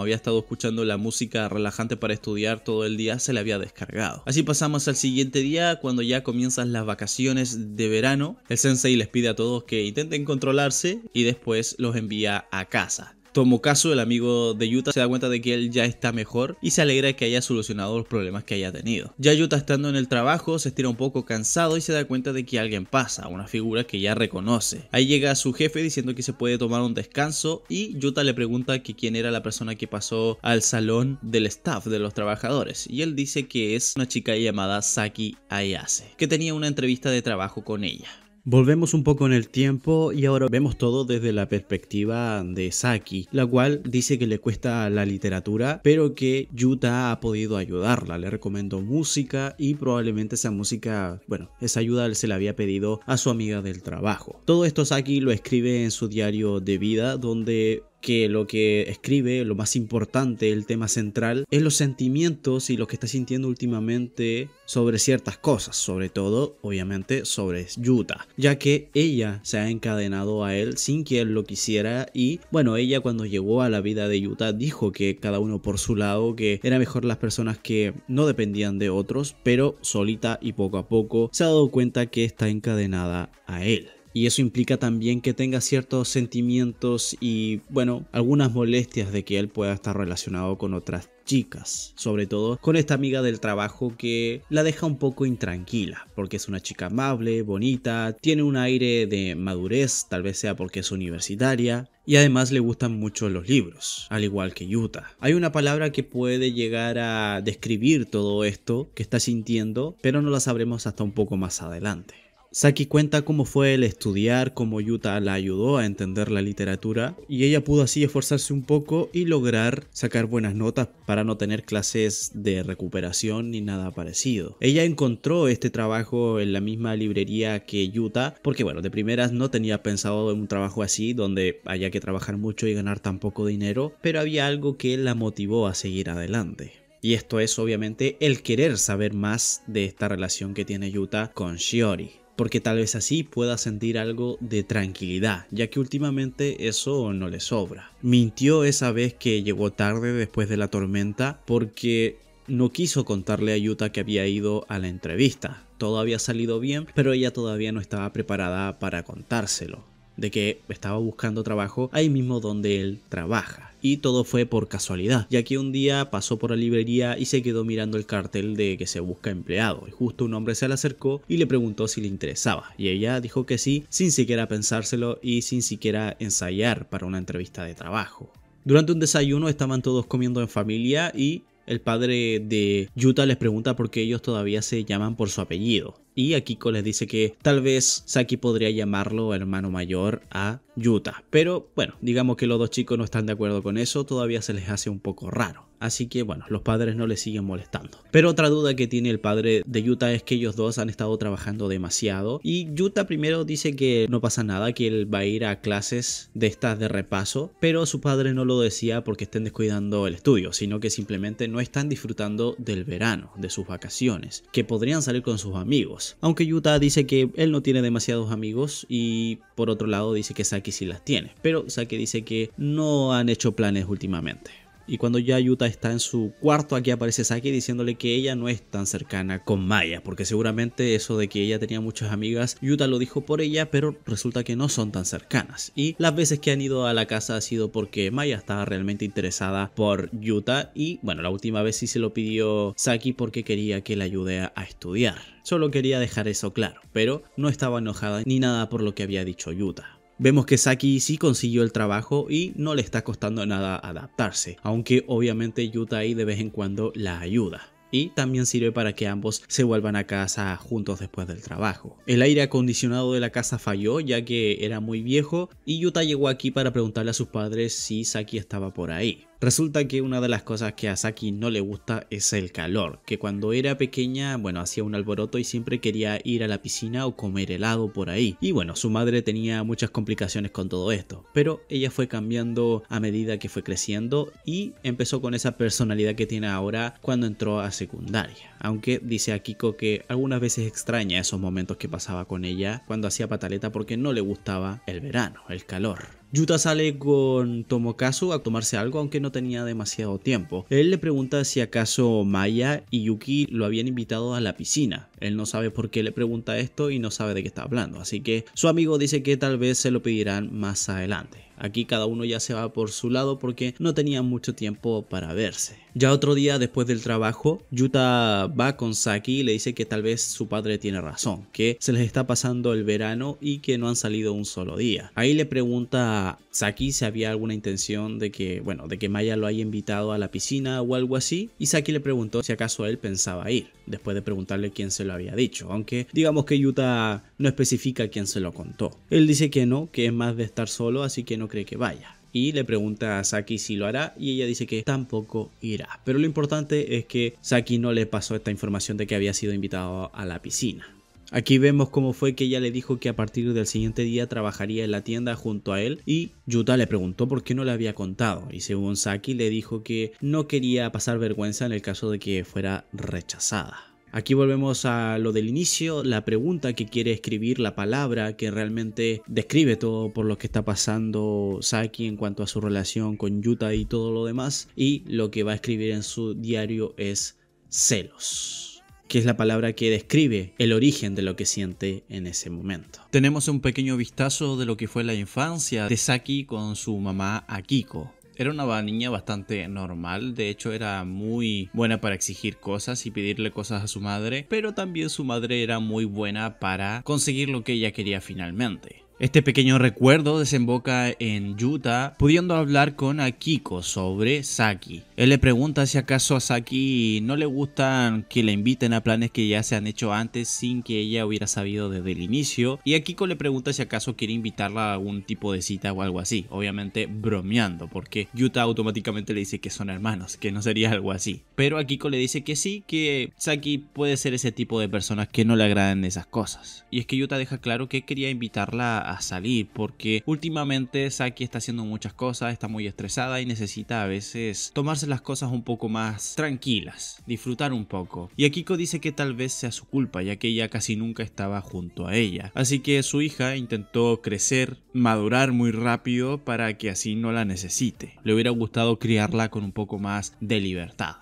había estado escuchando la música relajante para estudiar todo el día, se la había descargado. Así pasamos al siguiente día, cuando ya comienzan las vacaciones de verano. El sensei les pide a todos que intenten controlarse y después los envía a casa. Tomokazu, el amigo de Yuta, se da cuenta de que él ya está mejor y se alegra de que haya solucionado los problemas que haya tenido. Ya Yuta, estando en el trabajo, se estira un poco cansado y se da cuenta de que alguien pasa, una figura que ya reconoce. Ahí llega su jefe diciendo que se puede tomar un descanso, y Yuta le pregunta que quién era la persona que pasó al salón del staff de los trabajadores, y él dice que es una chica llamada Saki Ayase, que tenía una entrevista de trabajo con ella. Volvemos un poco en el tiempo y ahora vemos todo desde la perspectiva de Saki, la cual dice que le cuesta la literatura, pero que Yuta ha podido ayudarla. Le recomendó música y probablemente esa música, bueno, esa ayuda se la había pedido a su amiga del trabajo. Todo esto Saki lo escribe en su diario de vida, donde que lo que escribe, lo más importante, el tema central, es los sentimientos y lo que está sintiendo últimamente sobre ciertas cosas, sobre todo, obviamente, sobre Yuta, ya que ella se ha encadenado a él sin que él lo quisiera. Y bueno, ella cuando llegó a la vida de Yuta dijo que cada uno por su lado, que era mejor las personas que no dependían de otros, pero solita y poco a poco se ha dado cuenta que está encadenada a él. Y eso implica también que tenga ciertos sentimientos y, bueno, algunas molestias de que él pueda estar relacionado con otras chicas, sobre todo con esta amiga del trabajo que la deja un poco intranquila, porque es una chica amable, bonita, tiene un aire de madurez, tal vez sea porque es universitaria, y además le gustan mucho los libros, al igual que Yuta. Hay una palabra que puede llegar a describir todo esto que está sintiendo, pero no la sabremos hasta un poco más adelante. Saki cuenta cómo fue el estudiar, cómo Yuta la ayudó a entender la literatura y ella pudo así esforzarse un poco y lograr sacar buenas notas para no tener clases de recuperación ni nada parecido. Ella encontró este trabajo en la misma librería que Yuta porque, bueno, de primeras no tenía pensado en un trabajo así donde haya que trabajar mucho y ganar tan poco dinero, pero había algo que la motivó a seguir adelante. Y esto es obviamente el querer saber más de esta relación que tiene Yuta con Shiori, porque tal vez así pueda sentir algo de tranquilidad, ya que últimamente eso no le sobra. Mintió esa vez que llegó tarde después de la tormenta porque no quiso contarle a Yuta que había ido a la entrevista. Todo había salido bien, pero ella todavía no estaba preparada para contárselo, de que estaba buscando trabajo ahí mismo donde él trabaja. Y todo fue por casualidad, ya que un día pasó por la librería y se quedó mirando el cartel de que se busca empleado, y justo un hombre se le acercó y le preguntó si le interesaba, y ella dijo que sí, sin siquiera pensárselo y sin siquiera ensayar para una entrevista de trabajo. Durante un desayuno estaban todos comiendo en familia y el padre de Yuta les pregunta por qué ellos todavía se llaman por su apellido, y Akiko les dice que tal vez Saki podría llamarlo hermano mayor a Yuta, pero bueno, digamos que los dos chicos no están de acuerdo con eso, todavía se les hace un poco raro, así que bueno, los padres no les siguen molestando. Pero otra duda que tiene el padre de Yuta es que ellos dos han estado trabajando demasiado, y Yuta primero dice que no pasa nada, que él va a ir a clases de estas de repaso, pero su padre no lo decía porque estén descuidando el estudio, sino que simplemente no están disfrutando del verano, de sus vacaciones, que podrían salir con sus amigos. Aunque Yuta dice que él no tiene demasiados amigos y por otro lado dice que Saki sí las tiene, pero Saki dice que no han hecho planes últimamente. Y cuando ya Yuta está en su cuarto, aquí aparece Saki diciéndole que ella no es tan cercana con Maya, porque seguramente eso de que ella tenía muchas amigas, Yuta lo dijo por ella, pero resulta que no son tan cercanas. Y las veces que han ido a la casa ha sido porque Maya estaba realmente interesada por Yuta, y bueno, la última vez sí se lo pidió Saki porque quería que la ayude a estudiar. Solo quería dejar eso claro, pero no estaba enojada ni nada por lo que había dicho Yuta. Vemos que Saki sí consiguió el trabajo y no le está costando nada adaptarse, aunque obviamente Yuta ahí de vez en cuando la ayuda. Y también sirve para que ambos se vuelvan a casa juntos después del trabajo. El aire acondicionado de la casa falló ya que era muy viejo y Yuta llegó aquí para preguntarle a sus padres si Saki estaba por ahí. Resulta que una de las cosas que a Saki no le gusta es el calor, que cuando era pequeña, bueno, hacía un alboroto y siempre quería ir a la piscina o comer helado por ahí. Y bueno, su madre tenía muchas complicaciones con todo esto, pero ella fue cambiando a medida que fue creciendo y empezó con esa personalidad que tiene ahora cuando entró a secundaria. Aunque dice Akiko que algunas veces extraña esos momentos que pasaba con ella cuando hacía pataleta porque no le gustaba el verano, el calor. Yuta sale con Tomokazu a tomarse algo, aunque no tenía demasiado tiempo. Él le pregunta si acaso Maya y Yuki lo habían invitado a la piscina. Él no sabe por qué le pregunta esto y no sabe de qué está hablando, así que su amigo dice que tal vez se lo pedirán más adelante. Aquí cada uno ya se va por su lado porque no tenían mucho tiempo para verse. Ya otro día después del trabajo, Yuta va con Saki y le dice que tal vez su padre tiene razón, que se les está pasando el verano y que no han salido un solo día. Ahí le pregunta a Saki si había alguna intención de que, bueno, de que Maya lo haya invitado a la piscina o algo así, y Saki le preguntó si acaso él pensaba ir, después de preguntarle quién se lo había dicho, aunque digamos que Yuta no especifica quién se lo contó. Él dice que no, que es más de estar solo, así que no cree que vaya, y le pregunta a Saki si lo hará y ella dice que tampoco irá, pero lo importante es que Saki no le pasó esta información de que había sido invitado a la piscina. Aquí vemos cómo fue que ella le dijo que a partir del siguiente día trabajaría en la tienda junto a él y Yuta le preguntó por qué no le había contado y según Saki le dijo que no quería pasar vergüenza en el caso de que fuera rechazada. Aquí volvemos a lo del inicio, la pregunta que quiere escribir, la palabra que realmente describe todo por lo que está pasando Saki en cuanto a su relación con Yuta y todo lo demás, y lo que va a escribir en su diario es celos, que es la palabra que describe el origen de lo que siente en ese momento. Tenemos un pequeño vistazo de lo que fue la infancia de Saki con su mamá Akiko. Era una niña bastante normal, de hecho era muy buena para exigir cosas y pedirle cosas a su madre, pero también su madre era muy buena para conseguir lo que ella quería finalmente. Este pequeño recuerdo desemboca en Yuta pudiendo hablar con Akiko sobre Saki. Él le pregunta si acaso a Saki no le gustan que le inviten a planes que ya se han hecho antes sin que ella hubiera sabido desde el inicio, y Akiko le pregunta si acaso quiere invitarla a algún tipo de cita o algo así, obviamente bromeando porque Yuta automáticamente le dice que son hermanos, que no sería algo así, pero Akiko le dice que sí, que Saki puede ser ese tipo de personas que no le agradan esas cosas, y es que Yuta deja claro que quería invitarla a salir porque últimamente Saki está haciendo muchas cosas, está muy estresada y necesita a veces tomarse las cosas un poco más tranquilas, disfrutar un poco, y Akiko dice que tal vez sea su culpa ya que ella casi nunca estaba junto a ella, así que su hija intentó crecer, madurar muy rápido para que así no la necesite, le hubiera gustado criarla con un poco más de libertad.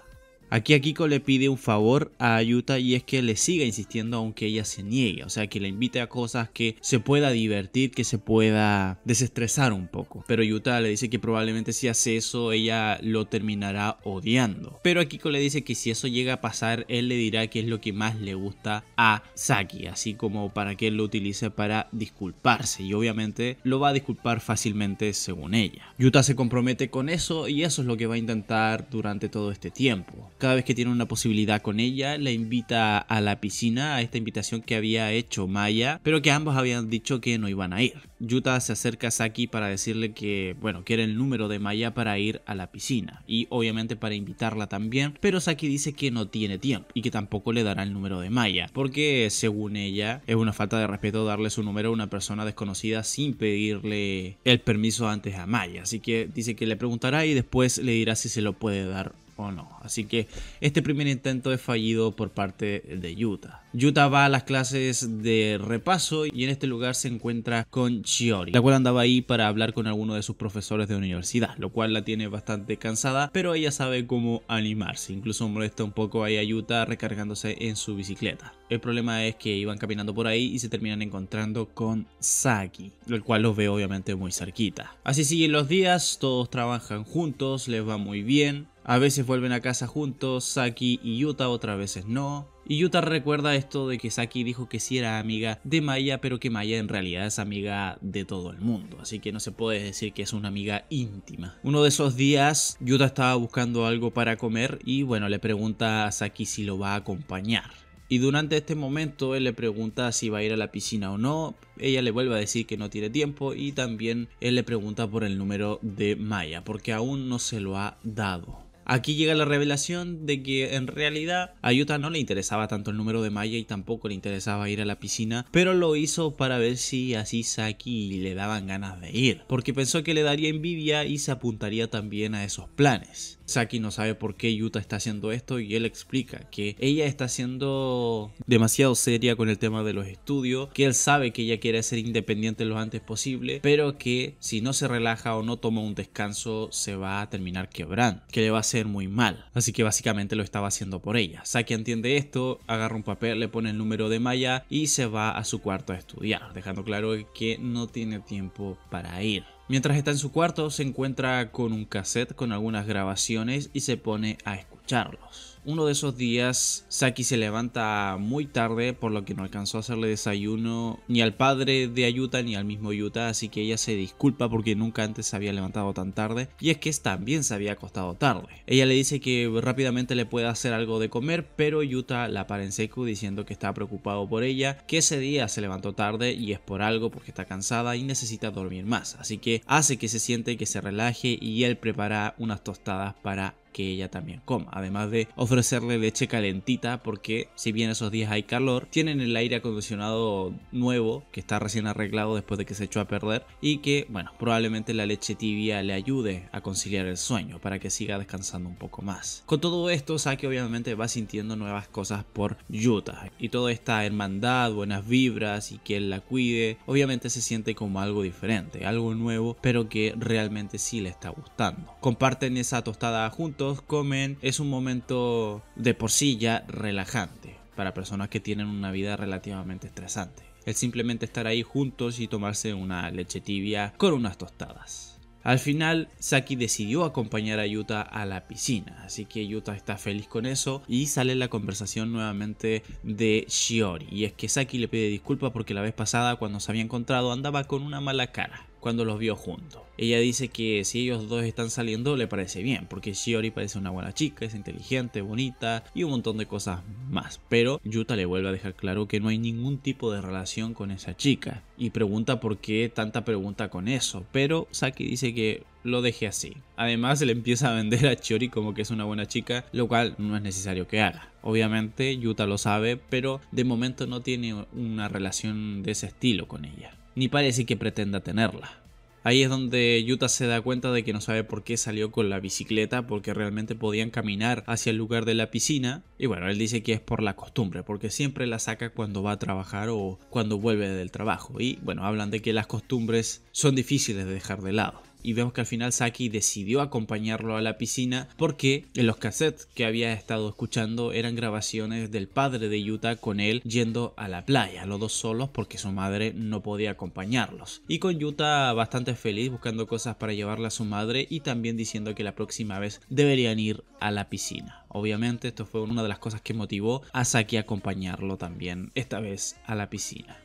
Aquí Akiko le pide un favor a Yuta y es que le siga insistiendo aunque ella se niegue, o sea que le invite a cosas que se pueda divertir, que se pueda desestresar un poco. Pero Yuta le dice que probablemente si hace eso ella lo terminará odiando. Pero Akiko le dice que si eso llega a pasar él le dirá que es lo que más le gusta a Saki, así como para que él lo utilice para disculparse y obviamente lo va a disculpar fácilmente según ella. Yuta se compromete con eso y eso es lo que va a intentar durante todo este tiempo. Cada vez que tiene una posibilidad con ella, la invita a la piscina, a esta invitación que había hecho Maya, pero que ambos habían dicho que no iban a ir. Yuta se acerca a Saki para decirle que, bueno, que era el número de Maya para ir a la piscina y obviamente para invitarla también, pero Saki dice que no tiene tiempo y que tampoco le dará el número de Maya, porque según ella es una falta de respeto darle su número a una persona desconocida sin pedirle el permiso antes a Maya, así que dice que le preguntará y después le dirá si se lo puede dar o no. Así que este primer intento es fallido por parte de Yuta. Yuta va a las clases de repaso y en este lugar se encuentra con Shiori, la cual andaba ahí para hablar con alguno de sus profesores de universidad, lo cual la tiene bastante cansada, pero ella sabe cómo animarse, incluso molesta un poco ahí a Yuta recargándose en su bicicleta. El problema es que iban caminando por ahí y se terminan encontrando con Saki, el cual los ve obviamente muy cerquita. Así siguen los días, todos trabajan juntos, les va muy bien. A veces vuelven a casa juntos, Saki y Yuta, otras veces no. Y Yuta recuerda esto de que Saki dijo que sí era amiga de Maya, pero que Maya en realidad es amiga de todo el mundo, así que no se puede decir que es una amiga íntima. Uno de esos días, Yuta estaba buscando algo para comer y bueno, le pregunta a Saki si lo va a acompañar. Y durante este momento él le pregunta si va a ir a la piscina o no, ella le vuelve a decir que no tiene tiempo y también él le pregunta por el número de Maya, porque aún no se lo ha dado. Aquí llega la revelación de que en realidad a Yuta no le interesaba tanto el número de Maya y tampoco le interesaba ir a la piscina, pero lo hizo para ver si así Saki le daban ganas de ir, porque pensó que le daría envidia y se apuntaría también a esos planes. Saki no sabe por qué Yuta está haciendo esto y él explica que ella está siendo demasiado seria con el tema de los estudios, que él sabe que ella quiere ser independiente lo antes posible, pero que si no se relaja o no toma un descanso se va a terminar quebrando, que le va a hacer muy mal, así que básicamente lo estaba haciendo por ella. Saki entiende esto, agarra un papel, le pone el número de Maya y se va a su cuarto a estudiar, dejando claro que no tiene tiempo para ir. Mientras está en su cuarto, se encuentra con un cassette con algunas grabaciones y se pone a escucharlos. Uno de esos días, Saki se levanta muy tarde, por lo que no alcanzó a hacerle desayuno ni al padre de Yuta ni al mismo Yuta, así que ella se disculpa porque nunca antes se había levantado tan tarde, y es que también se había acostado tarde. Ella le dice que rápidamente le puede hacer algo de comer, pero Yuta la para en seco diciendo que está preocupado por ella, que ese día se levantó tarde y es por algo, porque está cansada y necesita dormir más, así que hace que se siente, que se relaje, y él prepara unas tostadas para que ella también coma, además de ofrecerle leche calentita, porque si bien esos días hay calor, tienen el aire acondicionado nuevo que está recién arreglado después de que se echó a perder, y que bueno, probablemente la leche tibia le ayude a conciliar el sueño para que siga descansando un poco más. Con todo esto, Saki obviamente va sintiendo nuevas cosas por Yuta, y toda esta hermandad, buenas vibras y que él la cuide, obviamente se siente como algo diferente, algo nuevo, pero que realmente sí le está gustando. Comparten esa tostada juntos, comen, es un momento de por sí ya relajante para personas que tienen una vida relativamente estresante. El simplemente estar ahí juntos y tomarse una leche tibia con unas tostadas. Al final, Saki decidió acompañar a Yuta a la piscina, así que Yuta está feliz con eso y sale la conversación nuevamente de Shiori, y es que Saki le pide disculpas porque la vez pasada cuando se había encontrado andaba con una mala cara cuando los vio juntos. Ella dice que si ellos dos están saliendo le parece bien, porque Shiori parece una buena chica, es inteligente, bonita y un montón de cosas más, pero Yuta le vuelve a dejar claro que no hay ningún tipo de relación con esa chica y pregunta por qué tanta pregunta con eso, pero Saki dice que lo deje así. Además, le empieza a vender a Shiori como que es una buena chica, lo cual no es necesario que haga. Obviamente Yuta lo sabe, pero de momento no tiene una relación de ese estilo con ella, ni parece que pretenda tenerla. Ahí es donde Yuta se da cuenta de que no sabe por qué salió con la bicicleta, porque realmente podían caminar hacia el lugar de la piscina, y bueno, él dice que es por la costumbre, porque siempre la saca cuando va a trabajar o cuando vuelve del trabajo, y bueno, hablan de que las costumbres son difíciles de dejar de lado. Y vemos que al final Saki decidió acompañarlo a la piscina porque en los cassettes que había estado escuchando eran grabaciones del padre de Yuta con él yendo a la playa, los dos solos, porque su madre no podía acompañarlos. Y con Yuta bastante feliz buscando cosas para llevarle a su madre y también diciendo que la próxima vez deberían ir a la piscina. Obviamente esto fue una de las cosas que motivó a Saki a acompañarlo también, esta vez a la piscina.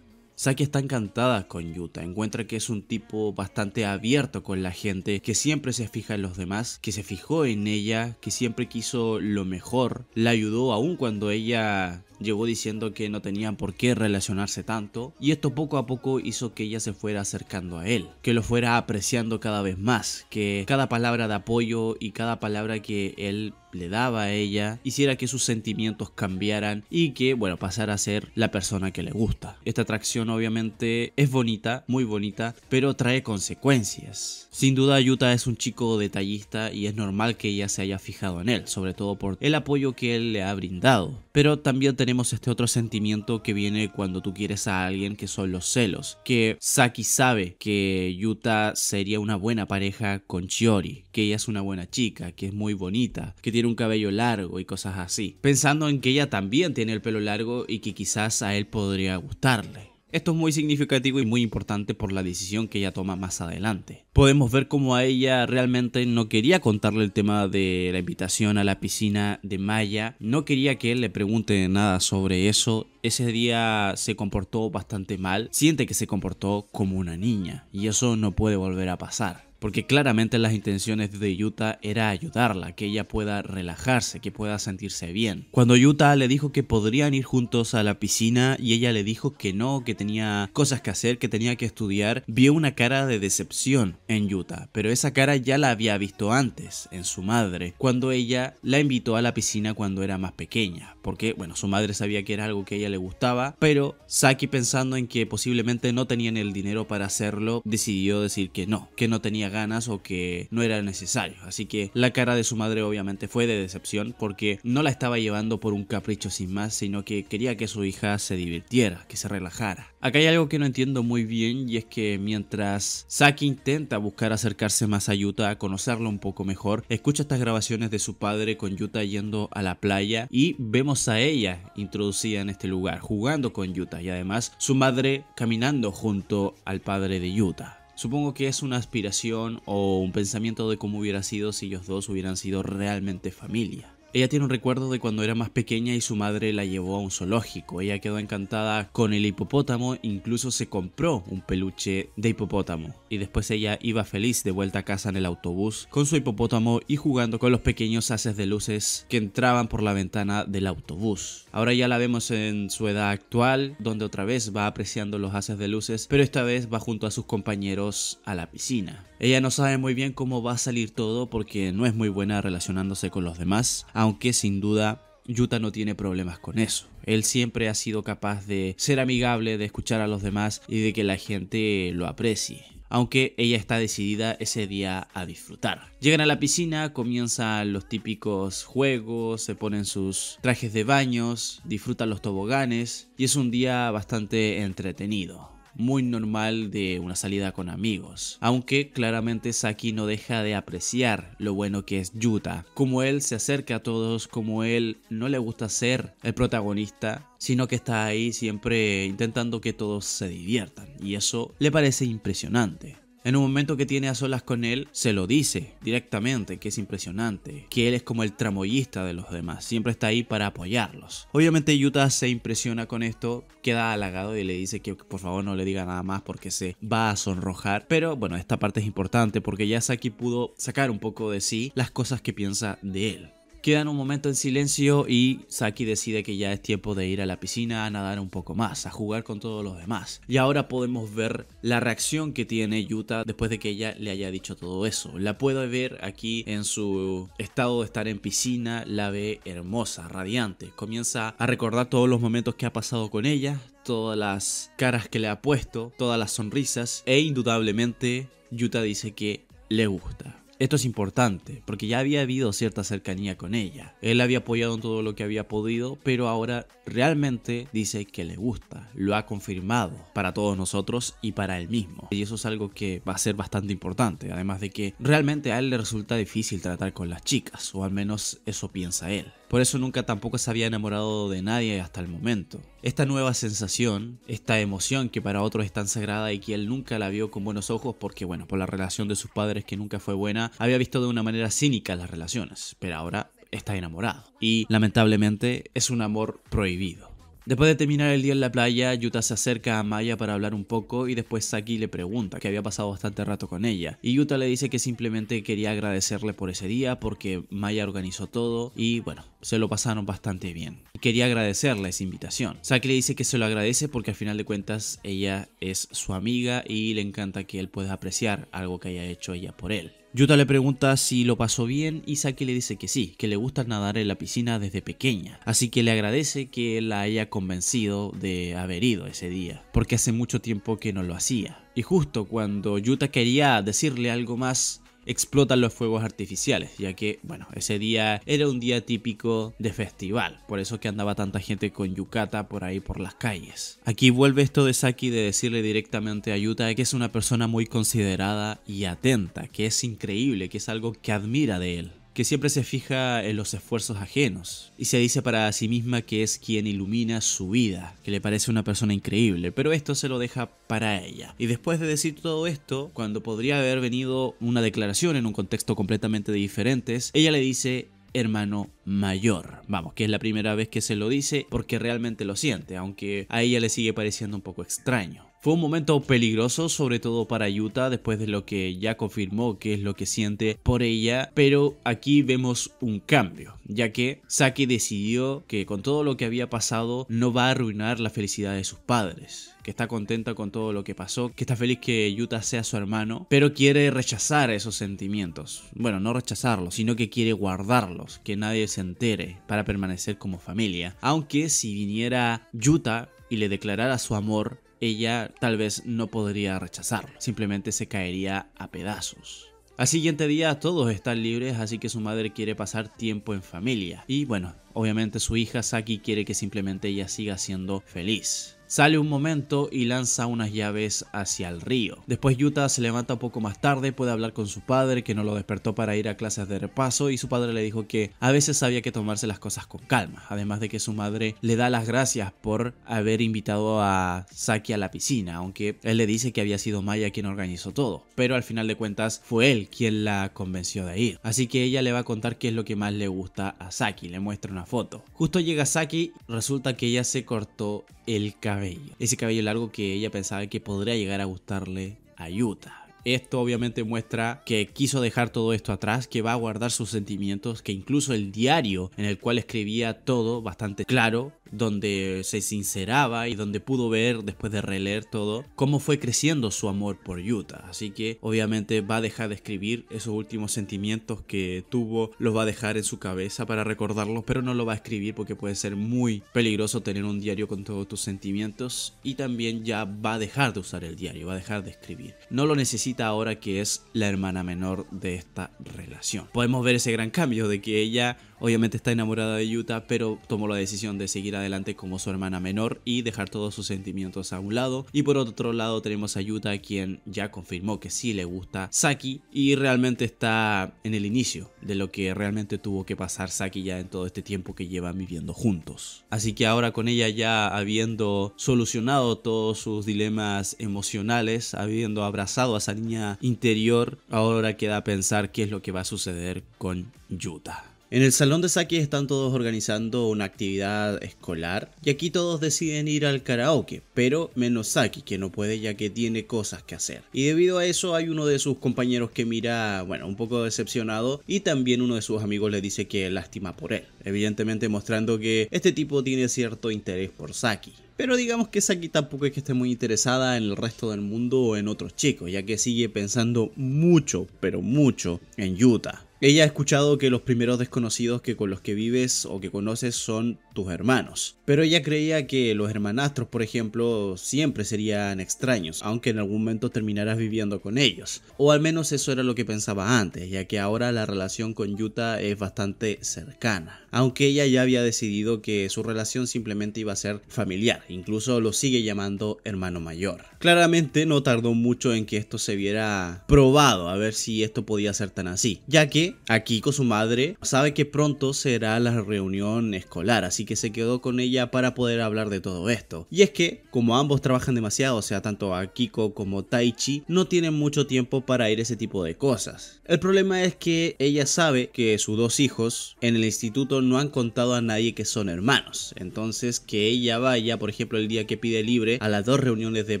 Saki está encantada con Yuta, encuentra que es un tipo bastante abierto con la gente, que siempre se fija en los demás, que se fijó en ella, que siempre quiso lo mejor, la ayudó aún cuando ella llegó diciendo que no tenían por qué relacionarse tanto, y esto poco a poco hizo que ella se fuera acercando a él, que lo fuera apreciando cada vez más, que cada palabra de apoyo y cada palabra que él le daba a ella hiciera que sus sentimientos cambiaran y que, bueno, pasara a ser la persona que le gusta. Esta atracción obviamente es bonita, muy bonita, pero trae consecuencias. Sin duda Yuta es un chico detallista y es normal que ella se haya fijado en él, sobre todo por el apoyo que él le ha brindado. Pero también tenemos este otro sentimiento que viene cuando tú quieres a alguien, que son los celos, que Saki sabe que Yuta sería una buena pareja con Shiori, que ella es una buena chica, que es muy bonita, que tiene tiene un cabello largo y cosas así, pensando en que ella también tiene el pelo largo y que quizás a él podría gustarle. Esto es muy significativo y muy importante por la decisión que ella toma más adelante. Podemos ver cómo a ella realmente no quería contarle el tema de la invitación a la piscina de Maya, no quería que él le pregunte nada sobre eso. Ese día se comportó bastante mal, siente que se comportó como una niña y eso no puede volver a pasar. porque claramente las intenciones de Yuta era ayudarla, que ella pueda relajarse, que pueda sentirse bien. Cuando Yuta le dijo que podrían ir juntos a la piscina y ella le dijo que no, que tenía cosas que hacer, que tenía que estudiar, vio una cara de decepción en Yuta, pero esa cara ya la había visto antes, en su madre, cuando ella la invitó a la piscina cuando era más pequeña, porque bueno, su madre sabía que era algo que a ella le gustaba, pero Saki, pensando en que posiblemente no tenían el dinero para hacerlo, decidió decir que no, que no tenía ganas o que no era necesario. Así que la cara de su madre obviamente fue de decepción, porque no la estaba llevando por un capricho sin más, sino que quería que su hija se divirtiera, que se relajara. Acá hay algo que no entiendo muy bien, y es que mientras Saki intenta buscar acercarse más a Yuta, a conocerlo un poco mejor, escucha estas grabaciones de su padre con Yuta yendo a la playa, y vemos a ella introducida en este lugar, jugando con Yuta, y además su madre caminando junto al padre de Yuta. Supongo que es una aspiración o un pensamiento de cómo hubiera sido si ellos dos hubieran sido realmente familia. Ella tiene un recuerdo de cuando era más pequeña y su madre la llevó a un zoológico. Ella quedó encantada con el hipopótamo, incluso se compró un peluche de hipopótamo. Y después ella iba feliz de vuelta a casa en el autobús con su hipopótamo y jugando con los pequeños haces de luces que entraban por la ventana del autobús. Ahora ya la vemos en su edad actual, donde otra vez va apreciando los haces de luces, pero esta vez va junto a sus compañeros a la piscina. Ella no sabe muy bien cómo va a salir todo porque no es muy buena relacionándose con los demás, aunque sin duda Yuta no tiene problemas con eso. Él siempre ha sido capaz de ser amigable, de escuchar a los demás y de que la gente lo aprecie. Aunque ella está decidida ese día a disfrutar. Llegan a la piscina, comienzan los típicos juegos, se ponen sus trajes de baños, disfrutan los toboganes y es un día bastante entretenido. Muy normal de una salida con amigos, aunque claramente Saki no deja de apreciar lo bueno que es Yuta, como él se acerca a todos, como él no le gusta ser el protagonista, sino que está ahí siempre intentando que todos se diviertan, y eso le parece impresionante. En un momento que tiene a solas con él, se lo dice directamente, que es impresionante, que él es como el tramoyista de los demás, siempre está ahí para apoyarlos. Obviamente Yuta se impresiona con esto, queda halagado y le dice que por favor no le diga nada más porque se va a sonrojar. Pero bueno, esta parte es importante porque ya Saki pudo sacar un poco de sí las cosas que piensa de él. Quedan un momento en silencio y Saki decide que ya es tiempo de ir a la piscina a nadar un poco más, a jugar con todos los demás. Y ahora podemos ver la reacción que tiene Yuta después de que ella le haya dicho todo eso. La puede ver aquí en su estado de estar en piscina, la ve hermosa, radiante. Comienza a recordar todos los momentos que ha pasado con ella, todas las caras que le ha puesto, todas las sonrisas, e indudablemente Yuta dice que le gusta. Esto es importante, porque ya había habido cierta cercanía con ella. Él la había apoyado en todo lo que había podido, pero ahora realmente dice que le gusta. Lo ha confirmado para todos nosotros y para él mismo. Y eso es algo que va a ser bastante importante, además de que realmente a él le resulta difícil tratar con las chicas, o al menos eso piensa él. Por eso nunca tampoco se había enamorado de nadie hasta el momento. Esta nueva sensación, esta emoción que para otros es tan sagrada y que él nunca la vio con buenos ojos porque, bueno, por la relación de sus padres que nunca fue buena, había visto de una manera cínica las relaciones, pero ahora está enamorado. Y lamentablemente es un amor prohibido. Después de terminar el día en la playa, Yuta se acerca a Maya para hablar un poco y después Saki le pregunta que había pasado bastante rato con ella. Y Yuta le dice que simplemente quería agradecerle por ese día porque Maya organizó todo y bueno, se lo pasaron bastante bien. Quería agradecerle esa invitación. Saki le dice que se lo agradece porque al final de cuentas ella es su amiga y le encanta que él pueda apreciar algo que haya hecho ella por él. Yuta le pregunta si lo pasó bien y Saki le dice que sí, que le gusta nadar en la piscina desde pequeña, así que le agradece que la haya convencido de haber ido ese día, porque hace mucho tiempo que no lo hacía. Y justo cuando Yuta quería decirle algo más, explotan los fuegos artificiales, ya que, bueno, ese día era un día típico de festival, por eso que andaba tanta gente con yukata por ahí por las calles. Aquí vuelve esto de Saki de decirle directamente a Yuta que es una persona muy considerada y atenta, que es increíble, que es algo que admira de él, que siempre se fija en los esfuerzos ajenos y se dice para sí misma que es quien ilumina su vida, que le parece una persona increíble, pero esto se lo deja para ella. Y después de decir todo esto, cuando podría haber venido una declaración en un contexto completamente diferente, ella le dice hermano mayor. Vamos, que es la primera vez que se lo dice porque realmente lo siente, aunque a ella le sigue pareciendo un poco extraño. Fue un momento peligroso, sobre todo para Yuta, después de lo que ya confirmó que es lo que siente por ella, pero aquí vemos un cambio, ya que Saki decidió que con todo lo que había pasado no va a arruinar la felicidad de sus padres, que está contenta con todo lo que pasó, que está feliz que Yuta sea su hermano, pero quiere rechazar esos sentimientos. Bueno, no rechazarlos, sino que quiere guardarlos, que nadie se entere, para permanecer como familia. Aunque si viniera Yuta y le declarara su amor, ella tal vez no podría rechazarlo, simplemente se caería a pedazos. Al siguiente día todos están libres, así que su madre quiere pasar tiempo en familia. Y bueno, obviamente su hija Saki quiere que simplemente ella siga siendo feliz. Sale un momento y lanza unas llaves hacia el río. Después Yuta se levanta un poco más tarde, puede hablar con su padre, que no lo despertó para ir a clases de repaso, y su padre le dijo que a veces había que tomarse las cosas con calma. Además de que su madre le da las gracias por haber invitado a Saki a la piscina, aunque él le dice que había sido Maya quien organizó todo, pero al final de cuentas fue él quien la convenció de ir. Así que ella le va a contar qué es lo que más le gusta a Saki, le muestra una foto. Justo llega Saki, resulta que ella se cortó el cabello, ese cabello largo que ella pensaba que podría llegar a gustarle a Yuta. Esto obviamente muestra que quiso dejar todo esto atrás, que va a guardar sus sentimientos, que incluso el diario en el cual escribía todo bastante claro, donde se sinceraba y donde pudo ver después de releer todo cómo fue creciendo su amor por Yuta. Así que obviamente va a dejar de escribir esos últimos sentimientos que tuvo, los va a dejar en su cabeza para recordarlos, pero no lo va a escribir porque puede ser muy peligroso tener un diario con todos tus sentimientos. Y también ya va a dejar de usar el diario, va a dejar de escribir, no lo necesita ahora que es la hermana menor de esta relación. Podemos ver ese gran cambio de que ella obviamente está enamorada de Yuta, pero tomó la decisión de seguir adelante como su hermana menor y dejar todos sus sentimientos a un lado. Y por otro lado tenemos a Yuta, quien ya confirmó que sí le gusta Saki, y realmente está en el inicio de lo que realmente tuvo que pasar Saki ya en todo este tiempo que llevan viviendo juntos. Así que ahora, con ella ya habiendo solucionado todos sus dilemas emocionales, habiendo abrazado a esa niña interior, ahora queda pensar qué es lo que va a suceder con Yuta. En el salón de Saki están todos organizando una actividad escolar y aquí todos deciden ir al karaoke, pero menos Saki, que no puede ya que tiene cosas que hacer. Y debido a eso hay uno de sus compañeros que mira, bueno, un poco decepcionado, y también uno de sus amigos le dice que lástima por él, evidentemente mostrando que este tipo tiene cierto interés por Saki. Pero digamos que Saki tampoco es que esté muy interesada en el resto del mundo o en otros chicos, ya que sigue pensando mucho, pero mucho, en Yuta. Ella ha escuchado que los primeros desconocidos que con los que vives o que conoces son tus hermanos, pero ella creía que los hermanastros, por ejemplo, siempre serían extraños, aunque en algún momento terminarás viviendo con ellos. O al menos eso era lo que pensaba antes, ya que ahora la relación con Yuta es bastante cercana, aunque ella ya había decidido que su relación simplemente iba a ser familiar. Incluso lo sigue llamando hermano mayor. Claramente no tardó mucho en que esto se viera probado, a ver si esto podía ser tan así, ya que Akiko, su madre, sabe que pronto será la reunión escolar, así que se quedó con ella para poder hablar de todo esto. Y es que como ambos trabajan demasiado, o sea, tanto Akiko como Taichi no tienen mucho tiempo para ir a ese tipo de cosas. El problema es que ella sabe que sus dos hijos en el instituto no han contado a nadie que son hermanos, entonces que ella vaya, por ejemplo, ejemplo el día que pide libre a las dos reuniones de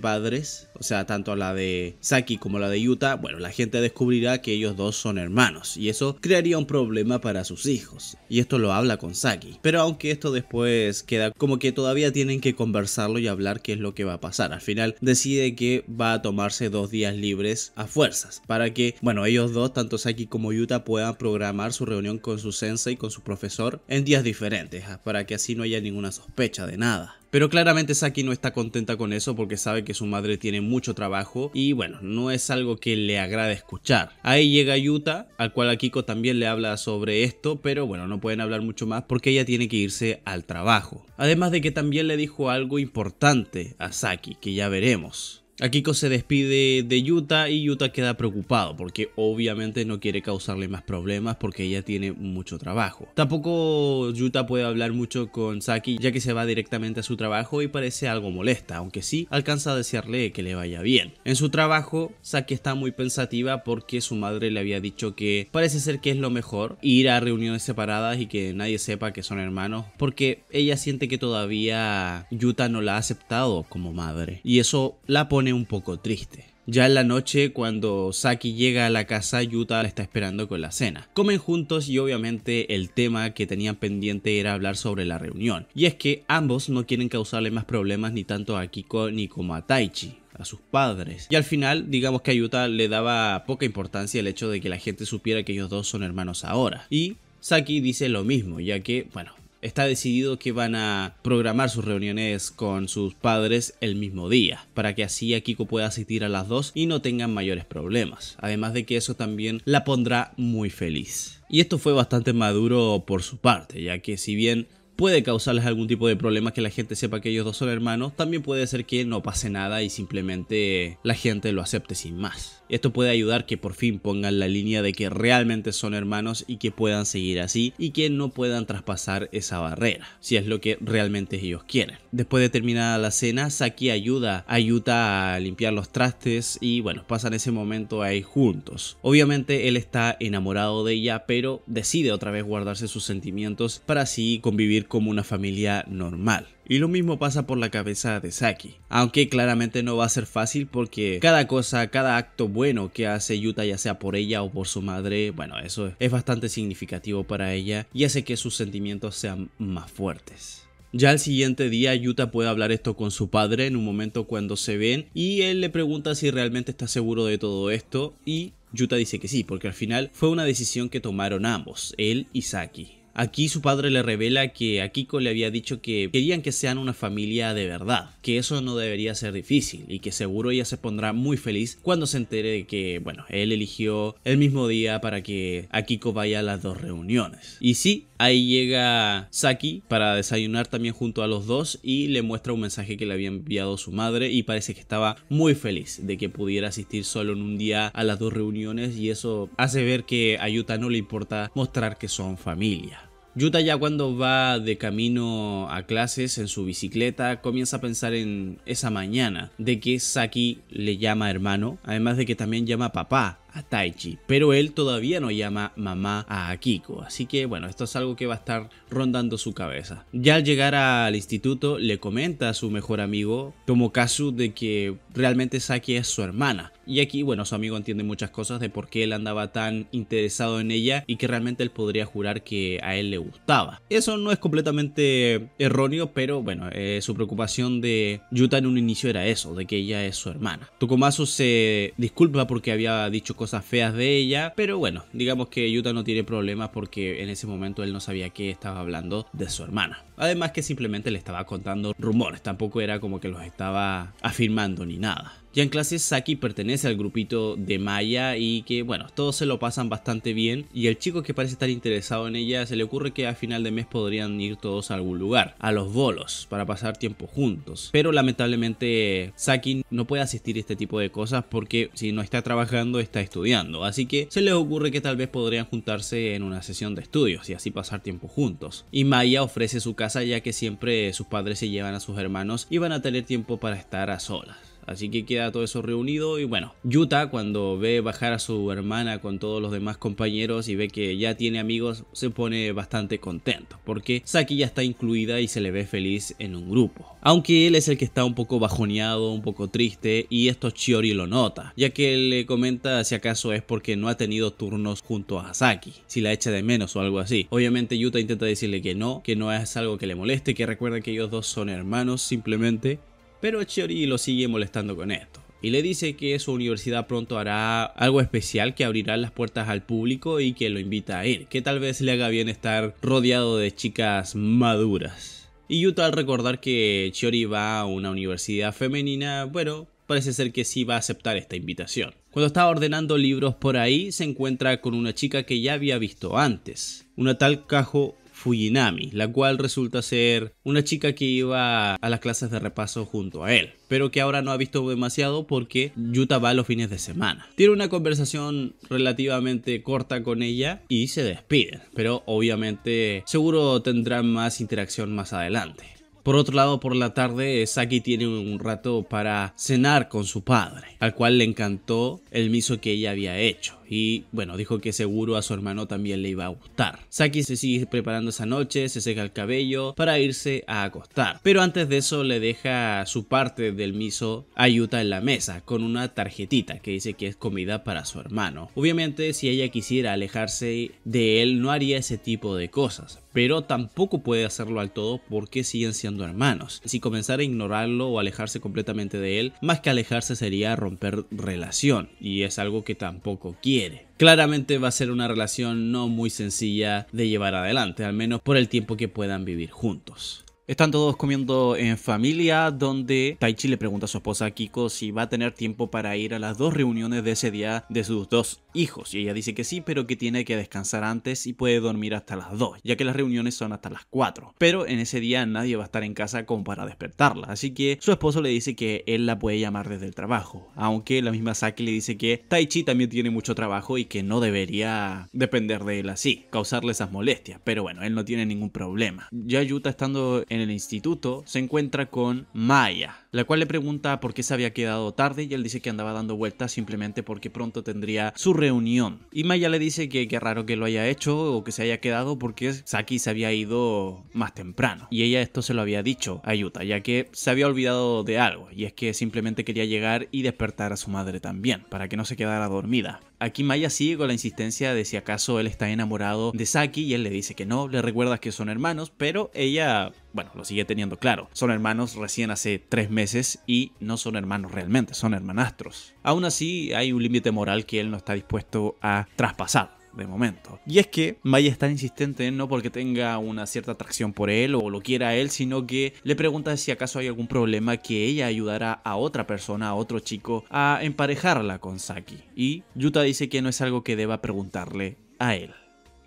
padres, o sea, tanto a la de Saki como la de Yuta, bueno, la gente descubrirá que ellos dos son hermanos y eso crearía un problema para sus hijos. Y esto lo habla con Saki, pero aunque esto después queda como que todavía tienen que conversarlo y hablar qué es lo que va a pasar, al final decide que va a tomarse dos días libres a fuerzas para que, bueno, ellos dos, tanto Saki como Yuta, puedan programar su reunión con su sensei, con su profesor, en días diferentes, para que así no haya ninguna sospecha de nada. Pero claramente Saki no está contenta con eso porque sabe que su madre tiene mucho trabajo y bueno, no es algo que le agrade escuchar. Ahí llega Yuta, al cual Akiko también le habla sobre esto, pero bueno, no pueden hablar mucho más porque ella tiene que irse al trabajo. Además de que también le dijo algo importante a Saki, que ya veremos. Akiko se despide de Yuta y Yuta queda preocupado porque obviamente no quiere causarle más problemas porque ella tiene mucho trabajo. Tampoco Yuta puede hablar mucho con Saki ya que se va directamente a su trabajo y parece algo molesta, aunque sí alcanza a desearle que le vaya bien. En su trabajo, Saki está muy pensativa porque su madre le había dicho que parece ser que es lo mejor ir a reuniones separadas y que nadie sepa que son hermanos porque ella siente que todavía Yuta no la ha aceptado como madre y eso la pone un poco triste. Ya en la noche, cuando Saki llega a la casa, Yuta la está esperando con la cena. Comen juntos y obviamente el tema que tenían pendiente era hablar sobre la reunión. Y es que ambos no quieren causarle más problemas ni tanto a Akiko ni como a Taichi, a sus padres. Y al final, digamos que a Yuta le daba poca importancia el hecho de que la gente supiera que ellos dos son hermanos ahora. Y Saki dice lo mismo, ya que, bueno, está decidido que van a programar sus reuniones con sus padres el mismo día, para que así Akiko pueda asistir a las dos y no tengan mayores problemas. Además de que eso también la pondrá muy feliz. Y esto fue bastante maduro por su parte, ya que si bien puede causarles algún tipo de problema que la gente sepa que ellos dos son hermanos, también puede ser que no pase nada y simplemente la gente lo acepte sin más. Esto puede ayudar que por fin pongan la línea de que realmente son hermanos y que puedan seguir así y que no puedan traspasar esa barrera, si es lo que realmente ellos quieren. Después de terminada la cena, Saki ayuda a Yuta a limpiar los trastes y bueno, pasan ese momento ahí juntos. Obviamente él está enamorado de ella, pero decide otra vez guardarse sus sentimientos para así convivir como una familia normal. Y lo mismo pasa por la cabeza de Saki, aunque claramente no va a ser fácil porque cada cosa, cada acto bueno que hace Yuta, ya sea por ella o por su madre, bueno, eso es bastante significativo para ella y hace que sus sentimientos sean más fuertes. Ya al siguiente día Yuta puede hablar esto con su padre en un momento cuando se ven y él le pregunta si realmente está seguro de todo esto y Yuta dice que sí, porque al final fue una decisión que tomaron ambos, él y Saki. Aquí su padre le revela que Akiko le había dicho que querían que sean una familia de verdad, que eso no debería ser difícil y que seguro ella se pondrá muy feliz cuando se entere de que, bueno, él eligió el mismo día para que Akiko vaya a las dos reuniones. Y sí, ahí llega Saki para desayunar también junto a los dos y le muestra un mensaje que le había enviado su madre y parece que estaba muy feliz de que pudiera asistir solo en un día a las dos reuniones y eso hace ver que a Yuta no le importa mostrar que son familia. Yuta ya cuando va de camino a clases en su bicicleta comienza a pensar en esa mañana de que Saki le llama hermano, además de que también llama papá a Taichi, pero él todavía no llama mamá a Akiko, así que bueno, esto es algo que va a estar rondando su cabeza. Ya al llegar al instituto le comenta a su mejor amigo Tomokazu de que realmente Saki es su hermana y aquí bueno, su amigo entiende muchas cosas de por qué él andaba tan interesado en ella y que realmente él podría jurar que a él le gustaba. Eso no es completamente erróneo, pero bueno, eh, su preocupación de Yuta en un inicio era eso, de que ella es su hermana. Tomokazu se disculpa porque había dicho cosas feas de ella, pero bueno, digamos que Yuta no tiene problemas porque en ese momento él no sabía que estaba hablando de su hermana, además que simplemente le estaba contando rumores, tampoco era como que los estaba afirmando ni nada. Ya en clase Saki pertenece al grupito de Maya y que bueno, todos se lo pasan bastante bien y el chico que parece estar interesado en ella se le ocurre que a final de mes podrían ir todos a algún lugar, a los bolos, para pasar tiempo juntos, pero lamentablemente Saki no puede asistir a este tipo de cosas porque si no está trabajando está estudiando, así que se les ocurre que tal vez podrían juntarse en una sesión de estudios y así pasar tiempo juntos. Y Maya ofrece su casa ya que siempre sus padres se llevan a sus hermanos y van a tener tiempo para estar a solas. Así que queda todo eso reunido y bueno, Yuta cuando ve bajar a su hermana con todos los demás compañeros y ve que ya tiene amigos, se pone bastante contento porque Saki ya está incluida y se le ve feliz en un grupo. Aunque él es el que está un poco bajoneado, un poco triste y esto Shiori lo nota, ya que le comenta si acaso es porque no ha tenido turnos junto a Saki, si la echa de menos o algo así. Obviamente Yuta intenta decirle que no, que no es algo que le moleste, que recuerden que ellos dos son hermanos simplemente. Pero Shiori lo sigue molestando con esto y le dice que su universidad pronto hará algo especial que abrirá las puertas al público y que lo invita a ir, que tal vez le haga bien estar rodeado de chicas maduras. Y Yuta al recordar que Shiori va a una universidad femenina, bueno, parece ser que sí va a aceptar esta invitación. Cuando estaba ordenando libros por ahí se encuentra con una chica que ya había visto antes, una tal Kajo Fujinami, la cual resulta ser una chica que iba a las clases de repaso junto a él, pero que ahora no ha visto demasiado porque Yuta va los fines de semana. Tiene una conversación relativamente corta con ella y se despiden, pero obviamente seguro tendrán más interacción más adelante. Por otro lado, por la tarde, Saki tiene un rato para cenar con su padre, al cual le encantó el miso que ella había hecho. Y bueno, dijo que seguro a su hermano también le iba a gustar. Saki se sigue preparando esa noche, se seca el cabello para irse a acostar. Pero antes de eso le deja su parte del miso a Yuta en la mesa, con una tarjetita que dice que es comida para su hermano. Obviamente, si ella quisiera alejarse de él, no haría ese tipo de cosas, pero tampoco puede hacerlo al todo porque siguen siendo hermanos. Si comenzara a ignorarlo o alejarse completamente de él, más que alejarse sería romper relación, y es algo que tampoco quiere. Claramente va a ser una relación no muy sencilla de llevar adelante, al menos por el tiempo que puedan vivir juntos. Están todos comiendo en familia, donde Taichi le pregunta a su esposa Akiko si va a tener tiempo para ir a las dos reuniones de ese día de sus dos hijos. Y ella dice que sí, pero que tiene que descansar antes y puede dormir hasta las dos, ya que las reuniones son hasta las cuatro. Pero en ese día nadie va a estar en casa como para despertarla, así que su esposo le dice que él la puede llamar desde el trabajo. Aunque la misma Saki le dice que Taichi también tiene mucho trabajo y que no debería depender de él así, causarle esas molestias. Pero bueno, él no tiene ningún problema. Ya Yuta, estando en En el instituto, se encuentra con Maya, la cual le pregunta por qué se había quedado tarde, y él dice que andaba dando vueltas simplemente porque pronto tendría su reunión. Y Maya le dice que qué raro que lo haya hecho o que se haya quedado porque Saki se había ido más temprano. Y ella esto se lo había dicho a Yuta, ya que se había olvidado de algo, y es que simplemente quería llegar y despertar a su madre también, para que no se quedara dormida. Aquí Maya sigue con la insistencia de si acaso él está enamorado de Saki, y él le dice que no, le recuerdas que son hermanos, pero ella, bueno, lo sigue teniendo claro. Son hermanos recién hace tres meses y no son hermanos realmente, son hermanastros. Aún así, hay un límite moral que él no está dispuesto a traspasar de momento. Y es que Maya es tan insistente, no porque tenga una cierta atracción por él o lo quiera a él, sino que le pregunta si acaso hay algún problema que ella ayudara a otra persona, a otro chico, a emparejarla con Saki. Y Yuta dice que no es algo que deba preguntarle a él.